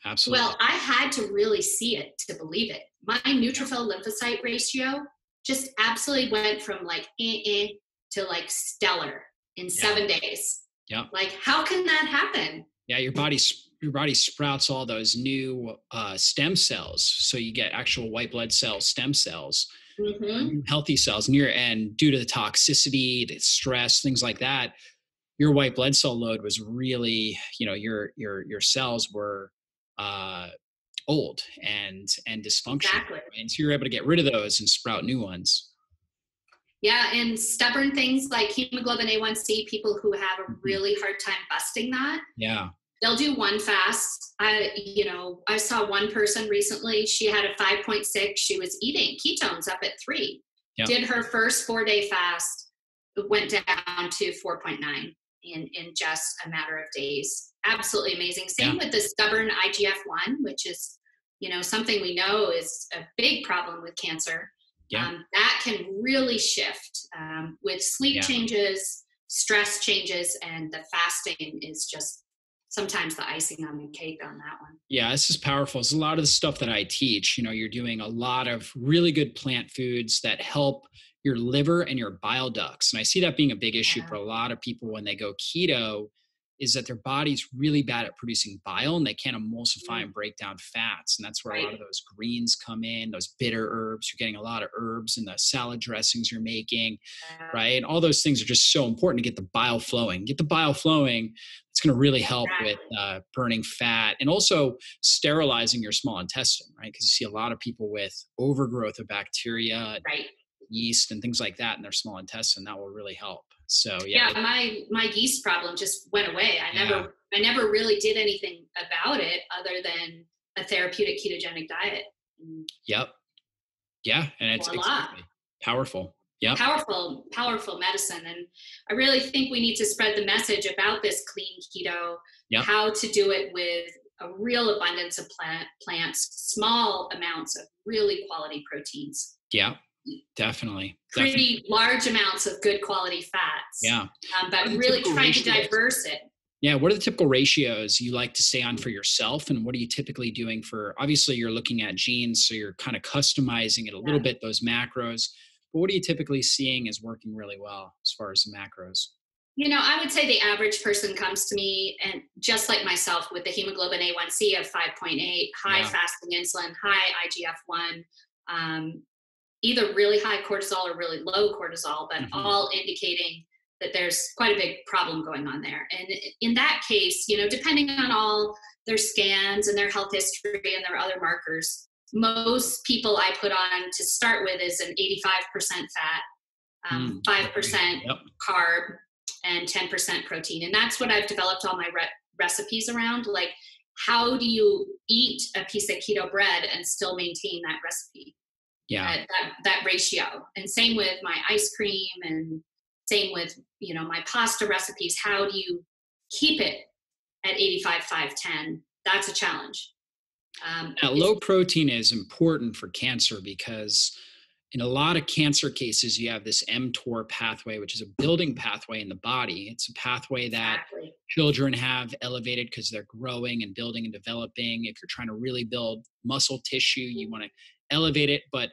Absolutely. Well, I had to really see it to believe it. My neutrophil lymphocyte ratio just absolutely went from like eh, eh, to like stellar. In seven yeah. days. Yeah. Like, how can that happen? Yeah. Your body, your body sprouts all those new uh, stem cells. So you get actual white blood cells, stem cells, mm-hmm. healthy cells near, and due to the toxicity, the stress, things like that, your white blood cell load was really, you know, your, your, your cells were uh, old and, and dysfunctional. Exactly. And so you're able to get rid of those and sprout new ones. Yeah, and stubborn things like hemoglobin A one C, people who have a really hard time busting that. Yeah. They'll do one fast. I, you know, I saw one person recently, she had a five point six. She was eating ketones up at three. Yeah. Did her first four-day fast, went down to four point nine in, in just a matter of days. Absolutely amazing. Same yeah. with the stubborn I G F one, which is, you know, something we know is a big problem with cancer. Yeah. Um, that can really shift um, with sleep yeah. changes, stress changes, and the fasting is just sometimes the icing on the cake on that one. Yeah, this is powerful. It's a lot of the stuff that I teach. You know, you're doing a lot of really good plant foods that help your liver and your bile ducts. And I see that being a big issue yeah. for a lot of people when they go keto, is that their body's really bad at producing bile and they can't emulsify and break down fats. And that's where right. a lot of those greens come in, those bitter herbs. You're getting a lot of herbs in the salad dressings you're making, yeah. right? And all those things are just so important to get the bile flowing. Get the bile flowing. It's going to really help exactly. with uh, burning fat and also sterilizing your small intestine, right? Because you see a lot of people with overgrowth of bacteria, right. yeast and things like that in their small intestine. That will really help. So yeah, yeah my, my yeast problem just went away. I yeah. never, I never really did anything about it other than a therapeutic ketogenic diet. Yep. Yeah. And it's, it's powerful. Yeah. Powerful, powerful medicine. And I really think we need to spread the message about this clean keto, yep. how to do it with a real abundance of plant plants, small amounts of really quality proteins. Yeah. Definitely. Pretty definitely. Large amounts of good quality fats. Yeah. Um, but really trying ratios? to diverse it. Yeah. What are the typical ratios you like to stay on for yourself? And what are you typically doing for, obviously you're looking at genes, so you're kind of customizing it a yeah. little bit, those macros, but what are you typically seeing is working really well as far as the macros? You know, I would say the average person comes to me and just like myself with the hemoglobin A one C of five point eight, high yeah. fasting insulin, high I G F one, um, either really high cortisol or really low cortisol, but mm-hmm. all indicating that there's quite a big problem going on there. And in that case, you know, depending on all their scans and their health history and their other markers, most people I put on to start with is an eighty-five percent fat, um, mm, five percent yep. carb, and ten percent protein. And that's what I've developed all my re- recipes around. Like, how do you eat a piece of keto bread and still maintain that recipe? Yeah, uh, that, that ratio. And same with my ice cream and same with, you know, my pasta recipes. How do you keep it at eighty-five, five, ten? That's a challenge. Um, now, low protein is important for cancer because in a lot of cancer cases, you have this mTOR pathway, which is a building pathway in the body. It's a pathway that exactly. children have elevated because they're growing and building and developing. If you're trying to really build muscle tissue, you want to elevate it, but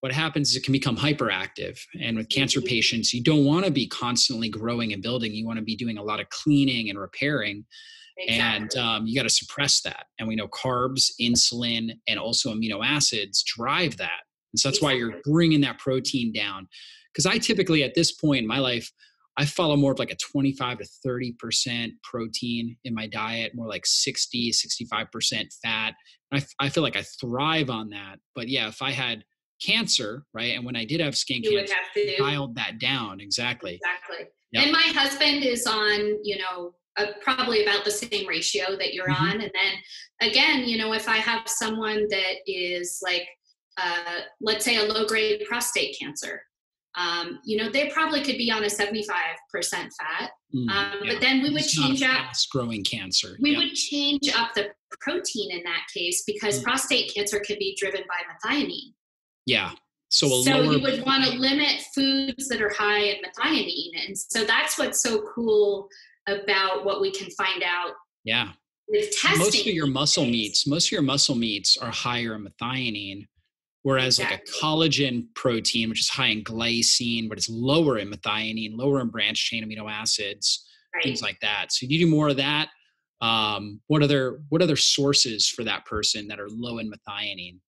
what happens is it can become hyperactive. And with cancer patients, you don't want to be constantly growing and building. You want to be doing a lot of cleaning and repairing. Exactly. And um, you got to suppress that. And we know carbs, insulin, and also amino acids drive that. And so that's exactly. why you're bringing that protein down. Because I typically, at this point in my life, I follow more of like a twenty-five to thirty percent protein in my diet, more like sixty, sixty-five percent fat. I, f- I feel like I thrive on that. But yeah, if I had cancer, right? And when I did have skin you cancer, I dialed that down. Exactly. Exactly. Yep. And my husband is on, you know, uh, probably about the same ratio that you're mm-hmm. on. And then again, you know, if I have someone that is like, uh, let's say a low grade prostate cancer, Um, you know, they probably could be on a seventy-five percent fat, mm, um, yeah. but then we would it's change not a up growing cancer. We yeah. would change up the protein in that case because mm. prostate cancer can be driven by methionine. Yeah. So, a so lower you would want to limit foods that are high in methionine. And so that's what's so cool about what we can find out. Yeah. With testing. Most of your muscle meats, most of your muscle meats are higher in methionine. Whereas exactly. like a collagen protein, which is high in glycine, but it's lower in methionine, lower in branch chain amino acids, right. things like that. So you do more of that. Um, what other what other sources for that person that are low in methionine?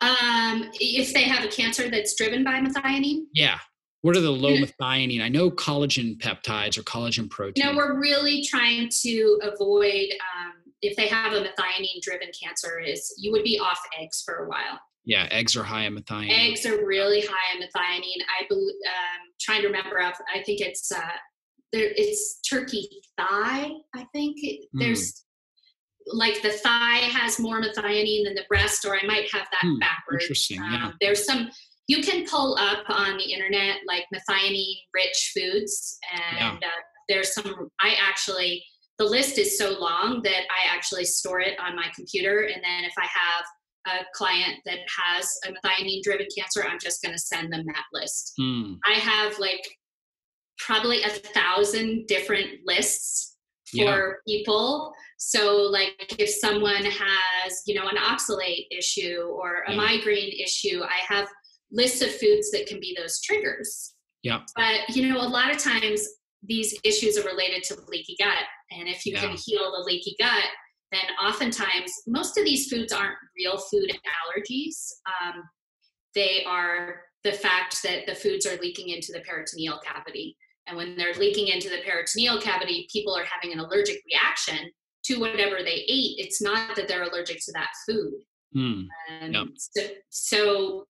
Um, if they have a cancer that's driven by methionine? Yeah. What are the low methionine? I know collagen peptides or collagen protein. No, we're really trying to avoid... Um, if they have a methionine-driven cancer, is you would be off eggs for a while. Yeah, eggs are high in methionine. Eggs are really high in methionine. I believe. Um, trying to remember, off, I think it's uh, there. It's turkey thigh. I think it, mm. there's like the thigh has more methionine than the breast, or I might have that mm, backwards. Interesting. Um, yeah. There's some you can pull up on the internet like methionine-rich foods, and yeah. uh, there's some. I actually. The list is so long that I actually store it on my computer. And then if I have a client that has a methionine-driven cancer, I'm just going to send them that list. Mm. I have like probably a thousand different lists for yeah. people. So like if someone has, you know, an oxalate issue or a yeah. migraine issue, I have lists of foods that can be those triggers. Yeah. But, you know, a lot of times these issues are related to leaky gut. And if you yeah. can heal the leaky gut, then oftentimes most of these foods aren't real food allergies. Um, they are the fact that the foods are leaking into the peritoneal cavity. And when they're leaking into the peritoneal cavity, people are having an allergic reaction to whatever they ate. It's not that they're allergic to that food. Mm. Um, yep. so, so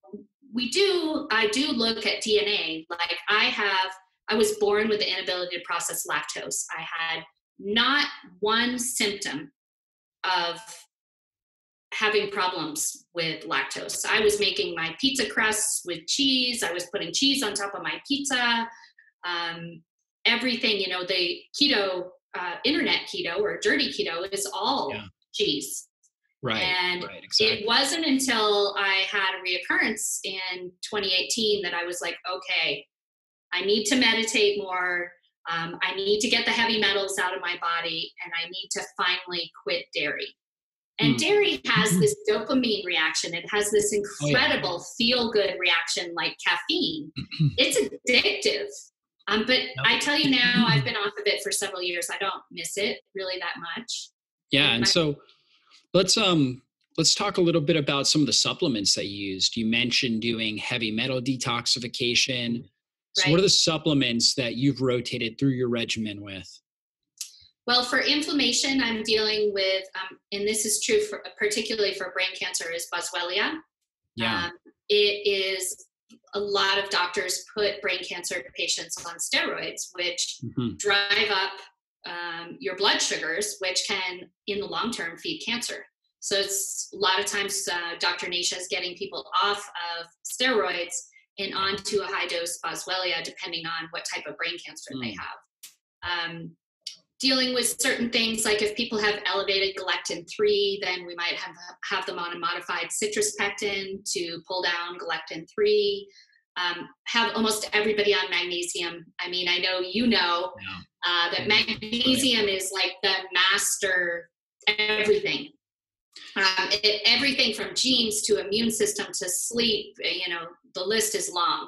we do, I do look at D N A. Like I have, I was born with the inability to process lactose. I had not one symptom of having problems with lactose. I was making my pizza crusts with cheese. I was putting cheese on top of my pizza. Um, everything, you know, the keto, uh, internet keto or dirty keto is all yeah. cheese. Right. And right, exactly. It wasn't until I had a reoccurrence in twenty eighteen that I was like, okay, I need to meditate more. Um, I need to get the heavy metals out of my body, and I need to finally quit dairy. And mm. dairy has this dopamine reaction. It has this incredible oh, yeah. feel-good reaction like caffeine. It's addictive. Um, but nope. I tell you now, I've been off of it for several years. I don't miss it really that much. Yeah, and my- so let's um let's talk a little bit about some of the supplements that you used. You mentioned doing heavy metal detoxification. So right. what are the supplements that you've rotated through your regimen with? Well, for inflammation, I'm dealing with, um, and this is true for particularly for brain cancer, is Boswellia. Yeah. Um, it is, a lot of doctors put brain cancer patients on steroids, which mm-hmm. drive up um, your blood sugars, which can, in the long term, feed cancer. So it's a lot of times uh, Doctor Nasha is getting people off of steroids and onto a high-dose Boswellia, depending on what type of brain cancer mm. they have. Um, dealing with certain things, like if people have elevated galactin three, then we might have have them on a modified citrus pectin to pull down galactin three. Um, have almost everybody on magnesium. I mean, I know you know yeah. uh, that magnesium is like the master everything. Um, it, everything from genes to immune system to sleep, you know, the list is long.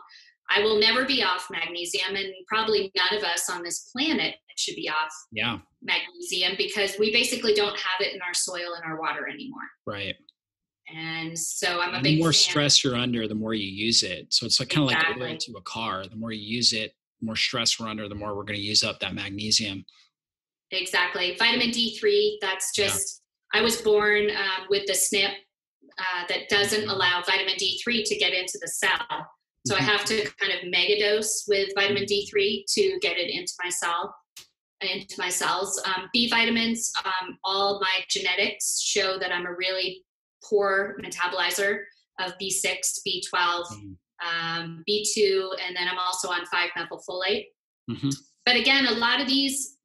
I will never be off magnesium, and probably none of us on this planet should be off yeah. magnesium, because we basically don't have it in our soil and our water anymore. Right. And so I'm a big fan. The more stress you're under, the more you use it. So it's like kind of exactly. like oil to a car. The more you use it, the more stress we're under, the more we're going to use up that magnesium. Exactly. Vitamin D three, that's just... Yeah. I was born um, with the S N P uh, that doesn't allow vitamin D three to get into the cell. So I have to kind of megadose with vitamin D three to get it into my cell, into my cells. Um, B vitamins, um, all my genetics show that I'm a really poor metabolizer of B six, B twelve, um, B two, and then I'm also on five methylfolate. Mm-hmm. But again, a lot of these,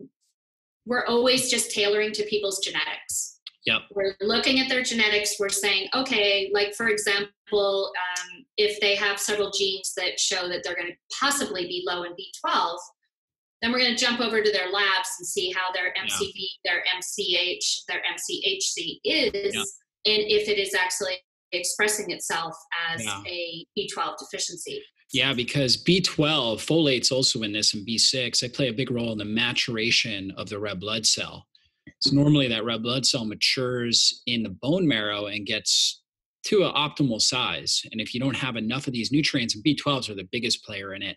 we're always just tailoring to people's genetics. Yep. We're looking at their genetics. We're saying, okay, like for example, um, if they have several genes that show that they're going to possibly be low in B twelve, then we're going to jump over to their labs and see how their M C V, yeah. their M C H, their M C H C is, yeah. and if it is actually expressing itself as yeah. a B twelve deficiency. Yeah, because B twelve, folate's also in this, and B six, they play a big role in the maturation of the red blood cell. So normally that red blood cell matures in the bone marrow and gets to an optimal size. And if you don't have enough of these nutrients, and B twelves are the biggest player in it,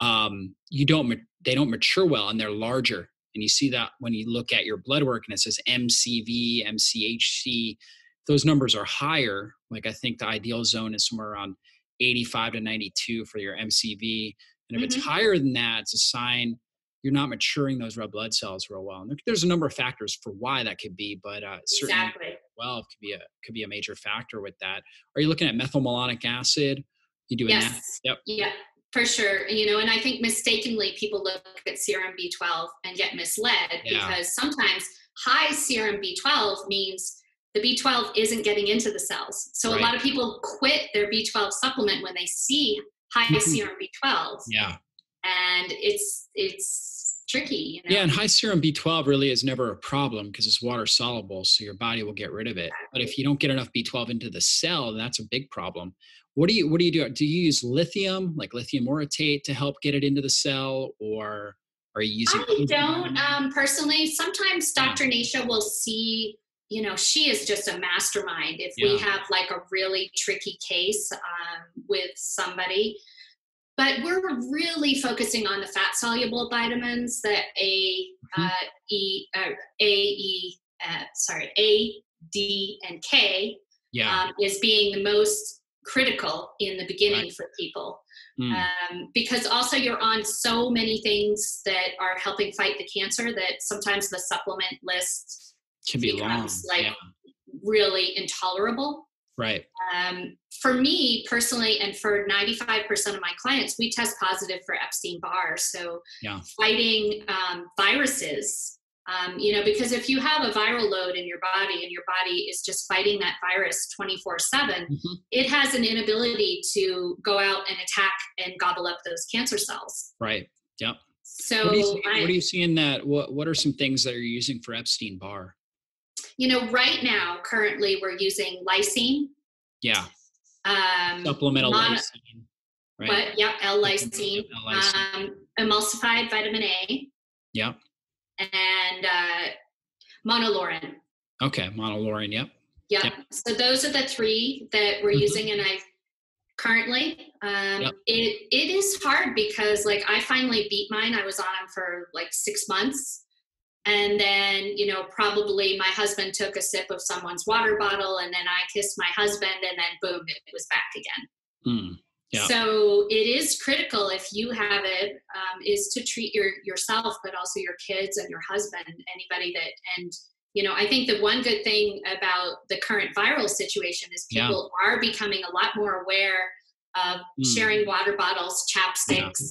um, you don't they don't mature well, and they're larger. And you see that when you look at your blood work and it says M C V, M C H C, those numbers are higher. Like I think the ideal zone is somewhere around eighty-five to ninety-two for your M C V. And if mm-hmm. it's higher than that, it's a sign you're not maturing those red blood cells real well. And there's a number of factors for why that could be, but uh, certainly exactly. twelve could be a could be a major factor with that. Are you looking at methylmalonic acid? You doing yes. that? Yep. Yeah, for sure. You know, and I think mistakenly people look at serum B twelve and get misled yeah. because sometimes high serum B twelve means the B twelve isn't getting into the cells. So right. a lot of people quit their B twelve supplement when they see high mm-hmm. serum B twelve. Yeah. And it's, it's tricky. You know? Yeah. And high serum B twelve really is never a problem because it's water soluble. So your body will get rid of it. But if you don't get enough B twelve into the cell, that's a big problem. What do you, what do you do? Do you use lithium, like lithium orotate, to help get it into the cell, or are you using? I don't um, personally, sometimes Doctor Nasha will see, you know, she is just a mastermind. If yeah. we have like a really tricky case um, with somebody. But we're really focusing on the fat-soluble vitamins, the A, mm-hmm. uh, E, uh, A, E, uh, sorry, A, D, and K yeah. um, is being the most critical in the beginning right. for people. Mm. Um, because also you're on so many things that are helping fight the cancer that sometimes the supplement list can be long, like yeah. really intolerable. Right. Um, for me personally, and for ninety-five percent of my clients, we test positive for Epstein-Barr. So yeah. fighting um, viruses, um, you know, because if you have a viral load in your body and your body is just fighting that virus twenty-four seven, mm-hmm. it has an inability to go out and attack and gobble up those cancer cells. Right. Yep. So what do you see, I, what do you see in that? What, what are some things that you're using for Epstein-Barr? You know, right now, currently, we're using lysine. Yeah. Um, Supplemental mono- lysine. Right. But, yep, L-lysine. L-lysine. Um, emulsified vitamin A. Yep. And uh, monolaurin. Okay, monolaurin, yep. yep. Yep. So those are the three that we're mm-hmm. using, and I currently, um, yep. it it is hard because, like, I finally beat mine. I was on them for, like, six months. And then, you know, probably my husband took a sip of someone's water bottle, and then I kissed my husband, and then boom, it was back again. Mm, yeah. So it is critical, if you have it, um, is to treat your yourself, but also your kids and your husband, anybody that, and, you know, I think the one good thing about the current viral situation is people yeah. are becoming a lot more aware of mm. sharing water bottles, chapsticks. Yeah.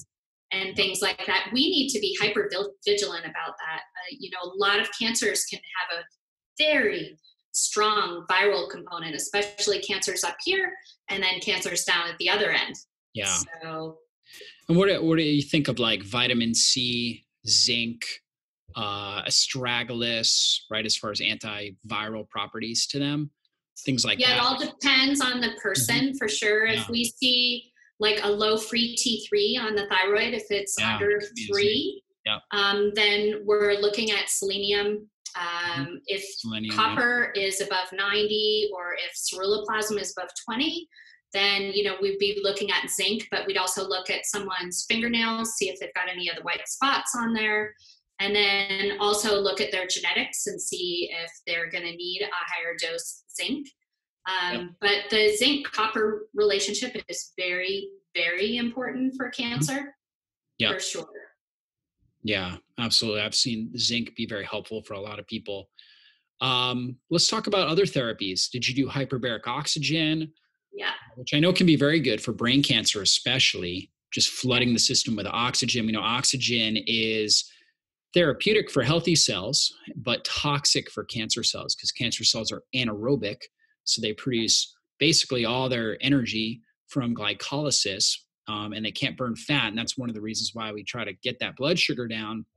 And things like that. We need to be hyper vigilant about that. Uh, you know, a lot of cancers can have a very strong viral component, especially cancers up here, and then cancers down at the other end. Yeah. So, and what do, what do you think of like vitamin C, zinc, uh, astragalus, right? As far as antiviral properties to them, things like yeah, that. Yeah, it all depends on the person mm-hmm. for sure. Yeah. If we see like a low free T three on the thyroid, if it's yeah, under three, yep. um, then we're looking at selenium. Um, if selenium, copper yeah. is above ninety, or if ceruloplasmin is above twenty, then, you know, we'd be looking at zinc, but we'd also look at someone's fingernails, see if they've got any of the white spots on there. And then also look at their genetics and see if they're going to need a higher dose zinc. Um, yep. But the zinc-copper relationship is very, very important for cancer, yep. for sure. Yeah, absolutely. I've seen zinc be very helpful for a lot of people. Um, let's talk about other therapies. Did you do hyperbaric oxygen? Yeah. Which I know can be very good for brain cancer, especially just flooding the system with oxygen. You know, oxygen is therapeutic for healthy cells, but toxic for cancer cells because cancer cells are anaerobic. So they produce basically all their energy from glycolysis, um, and they can't burn fat. And that's one of the reasons why we try to get that blood sugar down,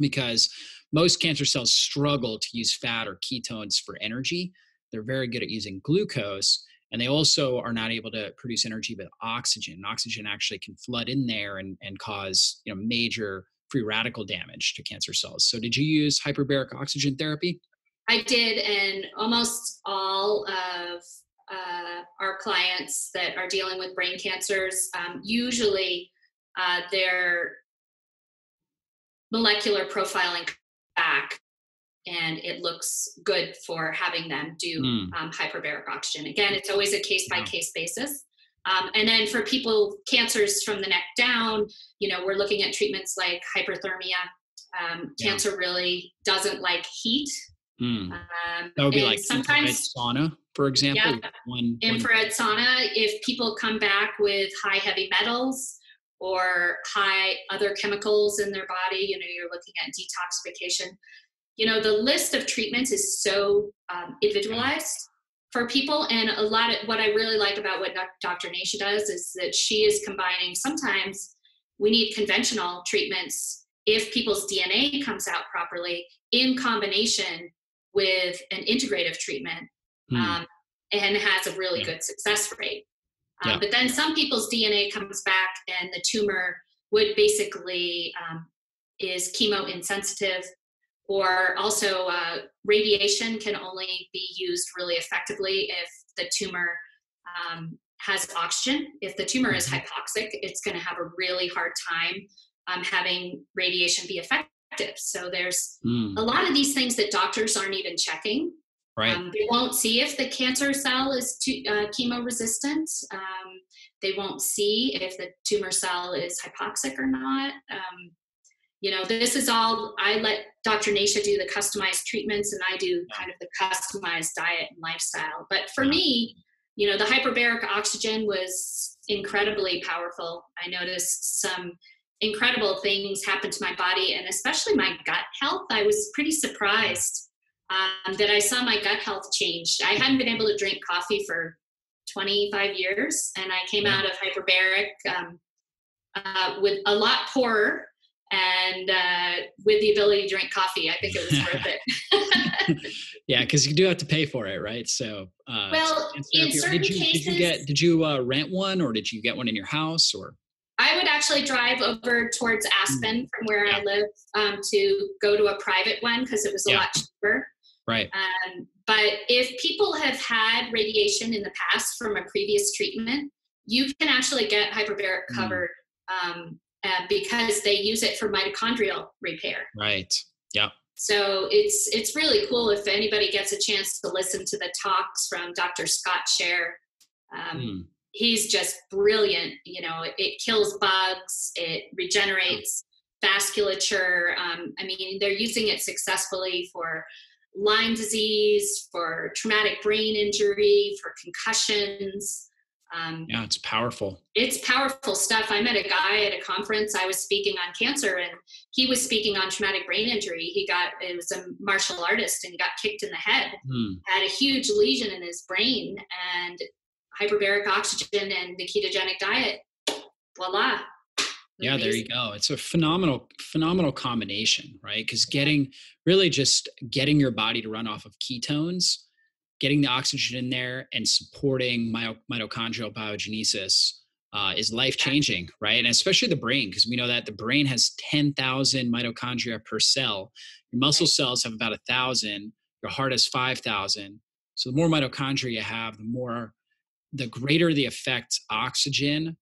because most cancer cells struggle to use fat or ketones for energy. They're very good at using glucose, and they also are not able to produce energy with oxygen. And oxygen actually can flood in there and, and cause, you know, major free radical damage to cancer cells. So did you use hyperbaric oxygen therapy? I did, and almost all of uh, our clients that are dealing with brain cancers, um, usually uh, their molecular profiling comes back, and it looks good for having them do mm. um, hyperbaric oxygen. Again, it's always a case-by-case yeah. basis. Um, and then for people, cancers from the neck down, you know, we're looking at treatments like hyperthermia. Um, yeah. Cancer really doesn't like heat. Mm. Um, that would be like sometimes infrared sauna, for example. Yeah, one, infrared one. sauna. If people come back with high heavy metals or high other chemicals in their body, you know, you're looking at detoxification. you know, the list of treatments is so um, individualized for people. And a lot of what I really like about what Doctor Nasha does is that she is combining, sometimes we need conventional treatments if people's D N A comes out properly in combination with an integrative treatment, mm. um, and has a really yeah. good success rate. Um, yeah. But then some people's D N A comes back and the tumor would basically um, is chemo insensitive, or also uh, radiation can only be used really effectively if the tumor um, has oxygen. If the tumor is hypoxic, it's going to have a really hard time um, having radiation be effective. So there's mm. a lot of these things that doctors aren't even checking. Right. Um, they won't see if the cancer cell is t- uh, chemo resistant. Um, they won't see if the tumor cell is hypoxic or not. Um, you know, this is all, I let Doctor Nasha do the customized treatments and I do kind of the customized diet and lifestyle. But for me, you know, the hyperbaric oxygen was incredibly powerful. I noticed some incredible things happen to my body and especially my gut health. I was pretty surprised Um, that I saw my gut health changed. I hadn't been able to drink coffee for twenty-five years, and I came out of hyperbaric um, uh, with a lot poorer and uh, with the ability to drink coffee. I think it was worth it. Yeah, because you do have to pay for it, right? So, uh, well, in certain did you, cases, did you get did you uh, rent one, or did you get one in your house, or? I would actually drive over towards Aspen from where yeah. I live um, to go to a private one because it was a yeah. lot cheaper. Right. Um, but if people have had radiation in the past from a previous treatment, you can actually get hyperbaric covered mm. um, uh, because they use it for mitochondrial repair. Right. Yeah. So it's it's really cool if anybody gets a chance to listen to the talks from Doctor Scott Scher. Um, mm. He's just brilliant. You know, it, it kills bugs. It regenerates vasculature. Um, I mean, they're using it successfully for Lyme disease, for traumatic brain injury, for concussions. Um, yeah, it's powerful. It's powerful stuff. I met a guy at a conference. I was speaking on cancer and he was speaking on traumatic brain injury. He got, it was a martial artist and he got kicked in the head, mm. had a huge lesion in his brain, and hyperbaric oxygen and the ketogenic diet. Voila. Yeah, there you go. It's a phenomenal, phenomenal combination, right? Because getting, really just getting your body to run off of ketones, getting the oxygen in there and supporting my, mitochondrial biogenesis uh, is life-changing, right? And especially the brain, because we know that the brain has ten thousand mitochondria per cell. Your muscle cells have about one thousand. Your heart has five thousand. So the more mitochondria you have, the more, the greater the effect oxygen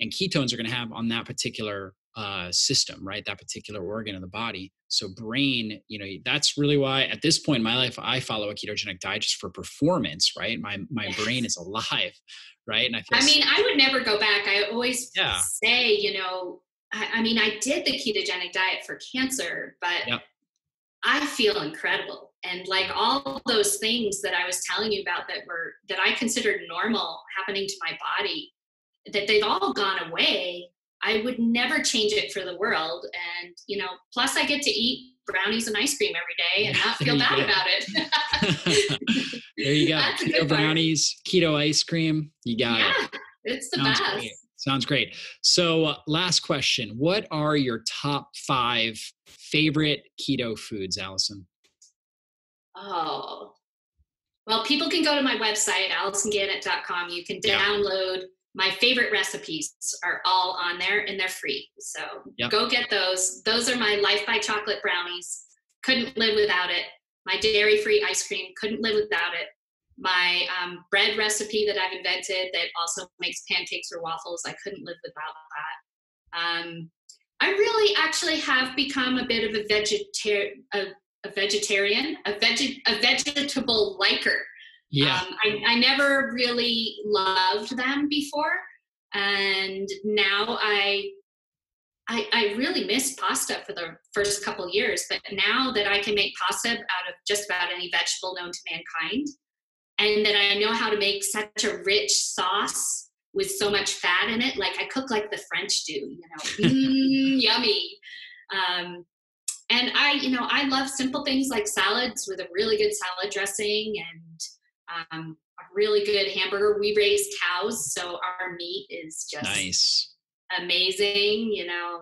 and ketones are going to have on that particular uh, system, right? That particular organ of the body. So brain, you know, that's really why at this point in my life, I follow a ketogenic diet just for performance, right? My my yes. brain is alive, right? And I feel I mean, so- I would never go back. I always yeah. say, you know, I, I mean, I did the ketogenic diet for cancer, but yep. I feel incredible. And like all those things that I was telling you about that were, that I considered normal happening to my body, that they've all gone away. I would never change it for the world. And, you know, plus I get to eat brownies and ice cream every day and not feel bad go. about it. There you go. Keto brownies, keto ice cream. You got yeah, it. It's the Sounds best. Great. Sounds great. So uh, last question, what are your top five favorite keto foods, Alison? Oh, well, people can go to my website, alison gannett dot com. You can download yeah. my favorite recipes are all on there and they're free. So yep. go get those. Those are my Life by Chocolate brownies. Couldn't live without it. My dairy-free ice cream. Couldn't live without it. My um, bread recipe that I've invented that also makes pancakes or waffles. I couldn't live without that. Um, I really actually have become a bit of a vegetarian, a vegetarian, a veg, a vegetable liker. Yeah. Um, I, I never really loved them before. And now I, I, I really missed pasta for the first couple of years, but now that I can make pasta out of just about any vegetable known to mankind, and that I know how to make such a rich sauce with so much fat in it. Like I cook like the French do, you know, mm, yummy. Um, And I, you know, I love simple things like salads with a really good salad dressing and um, a really good hamburger. We raise cows, so our meat is just nice. Amazing. You know,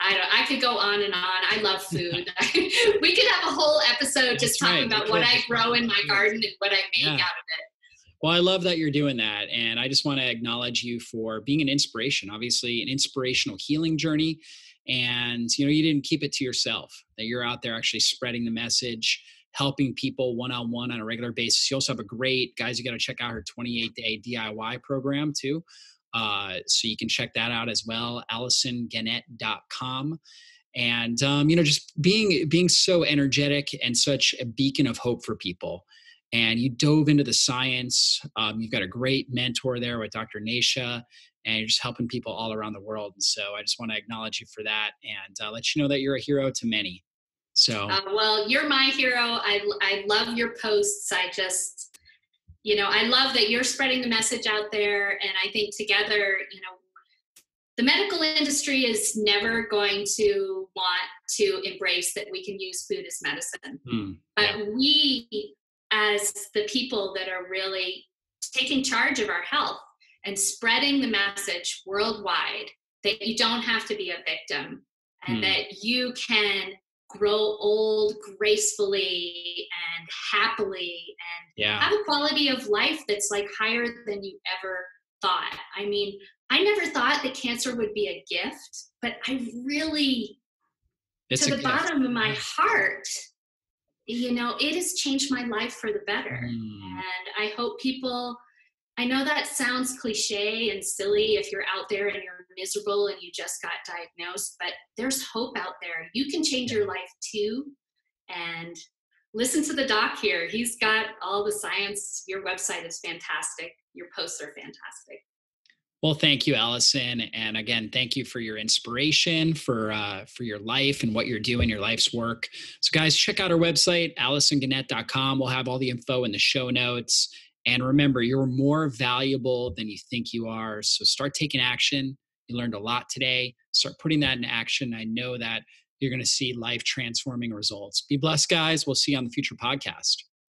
I don't, I could go on and on. I love food. We could have a whole episode that's just talking right. about that's what right. I grow in my garden and what I make yeah. out of it. Well, I love that you're doing that. And I just want to acknowledge you for being an inspiration, obviously an inspirational healing journey. And, you know, you didn't keep it to yourself, that you're out there actually spreading the message, helping people one-on-one on a regular basis. You also have a great, guys, you got to check out her twenty-eight day D I Y program too. Uh, so you can check that out as well, alison gannett dot com. And, um, you know, just being, being so energetic and such a beacon of hope for people. And you dove into the science. Um, you've got a great mentor there with Doctor Nasha, and you're just helping people all around the world. And so I just want to acknowledge you for that and uh, let you know that you're a hero to many. So, uh, well, you're my hero. I, I love your posts. I just, you know, I love that you're spreading the message out there. And I think together, you know, the medical industry is never going to want to embrace that we can use food as medicine, mm, but yeah. we, as the people that are really taking charge of our health and spreading the message worldwide that you don't have to be a victim and mm. that you can grow old gracefully and happily and yeah. have a quality of life that's like higher than you ever thought. I mean, I never thought that cancer would be a gift, but I really, it's to the gift. Bottom of my heart, you know, it has changed my life for the better. Mm. And I hope people, I know that sounds cliche and silly if you're out there and you're miserable and you just got diagnosed, but there's hope out there. You can change yeah. your life too. And listen to the doc here. He's got all the science. Your website is fantastic. Your posts are fantastic. Well, thank you, Alison. And again, thank you for your inspiration, for uh, for your life and what you're doing, your life's work. So guys, check out our website, alison gannett dot com. We'll have all the info in the show notes. And remember, you're more valuable than you think you are. So start taking action. You learned a lot today. Start putting that in action. I know that you're going to see life-transforming results. Be blessed, guys. We'll see you on the future podcast.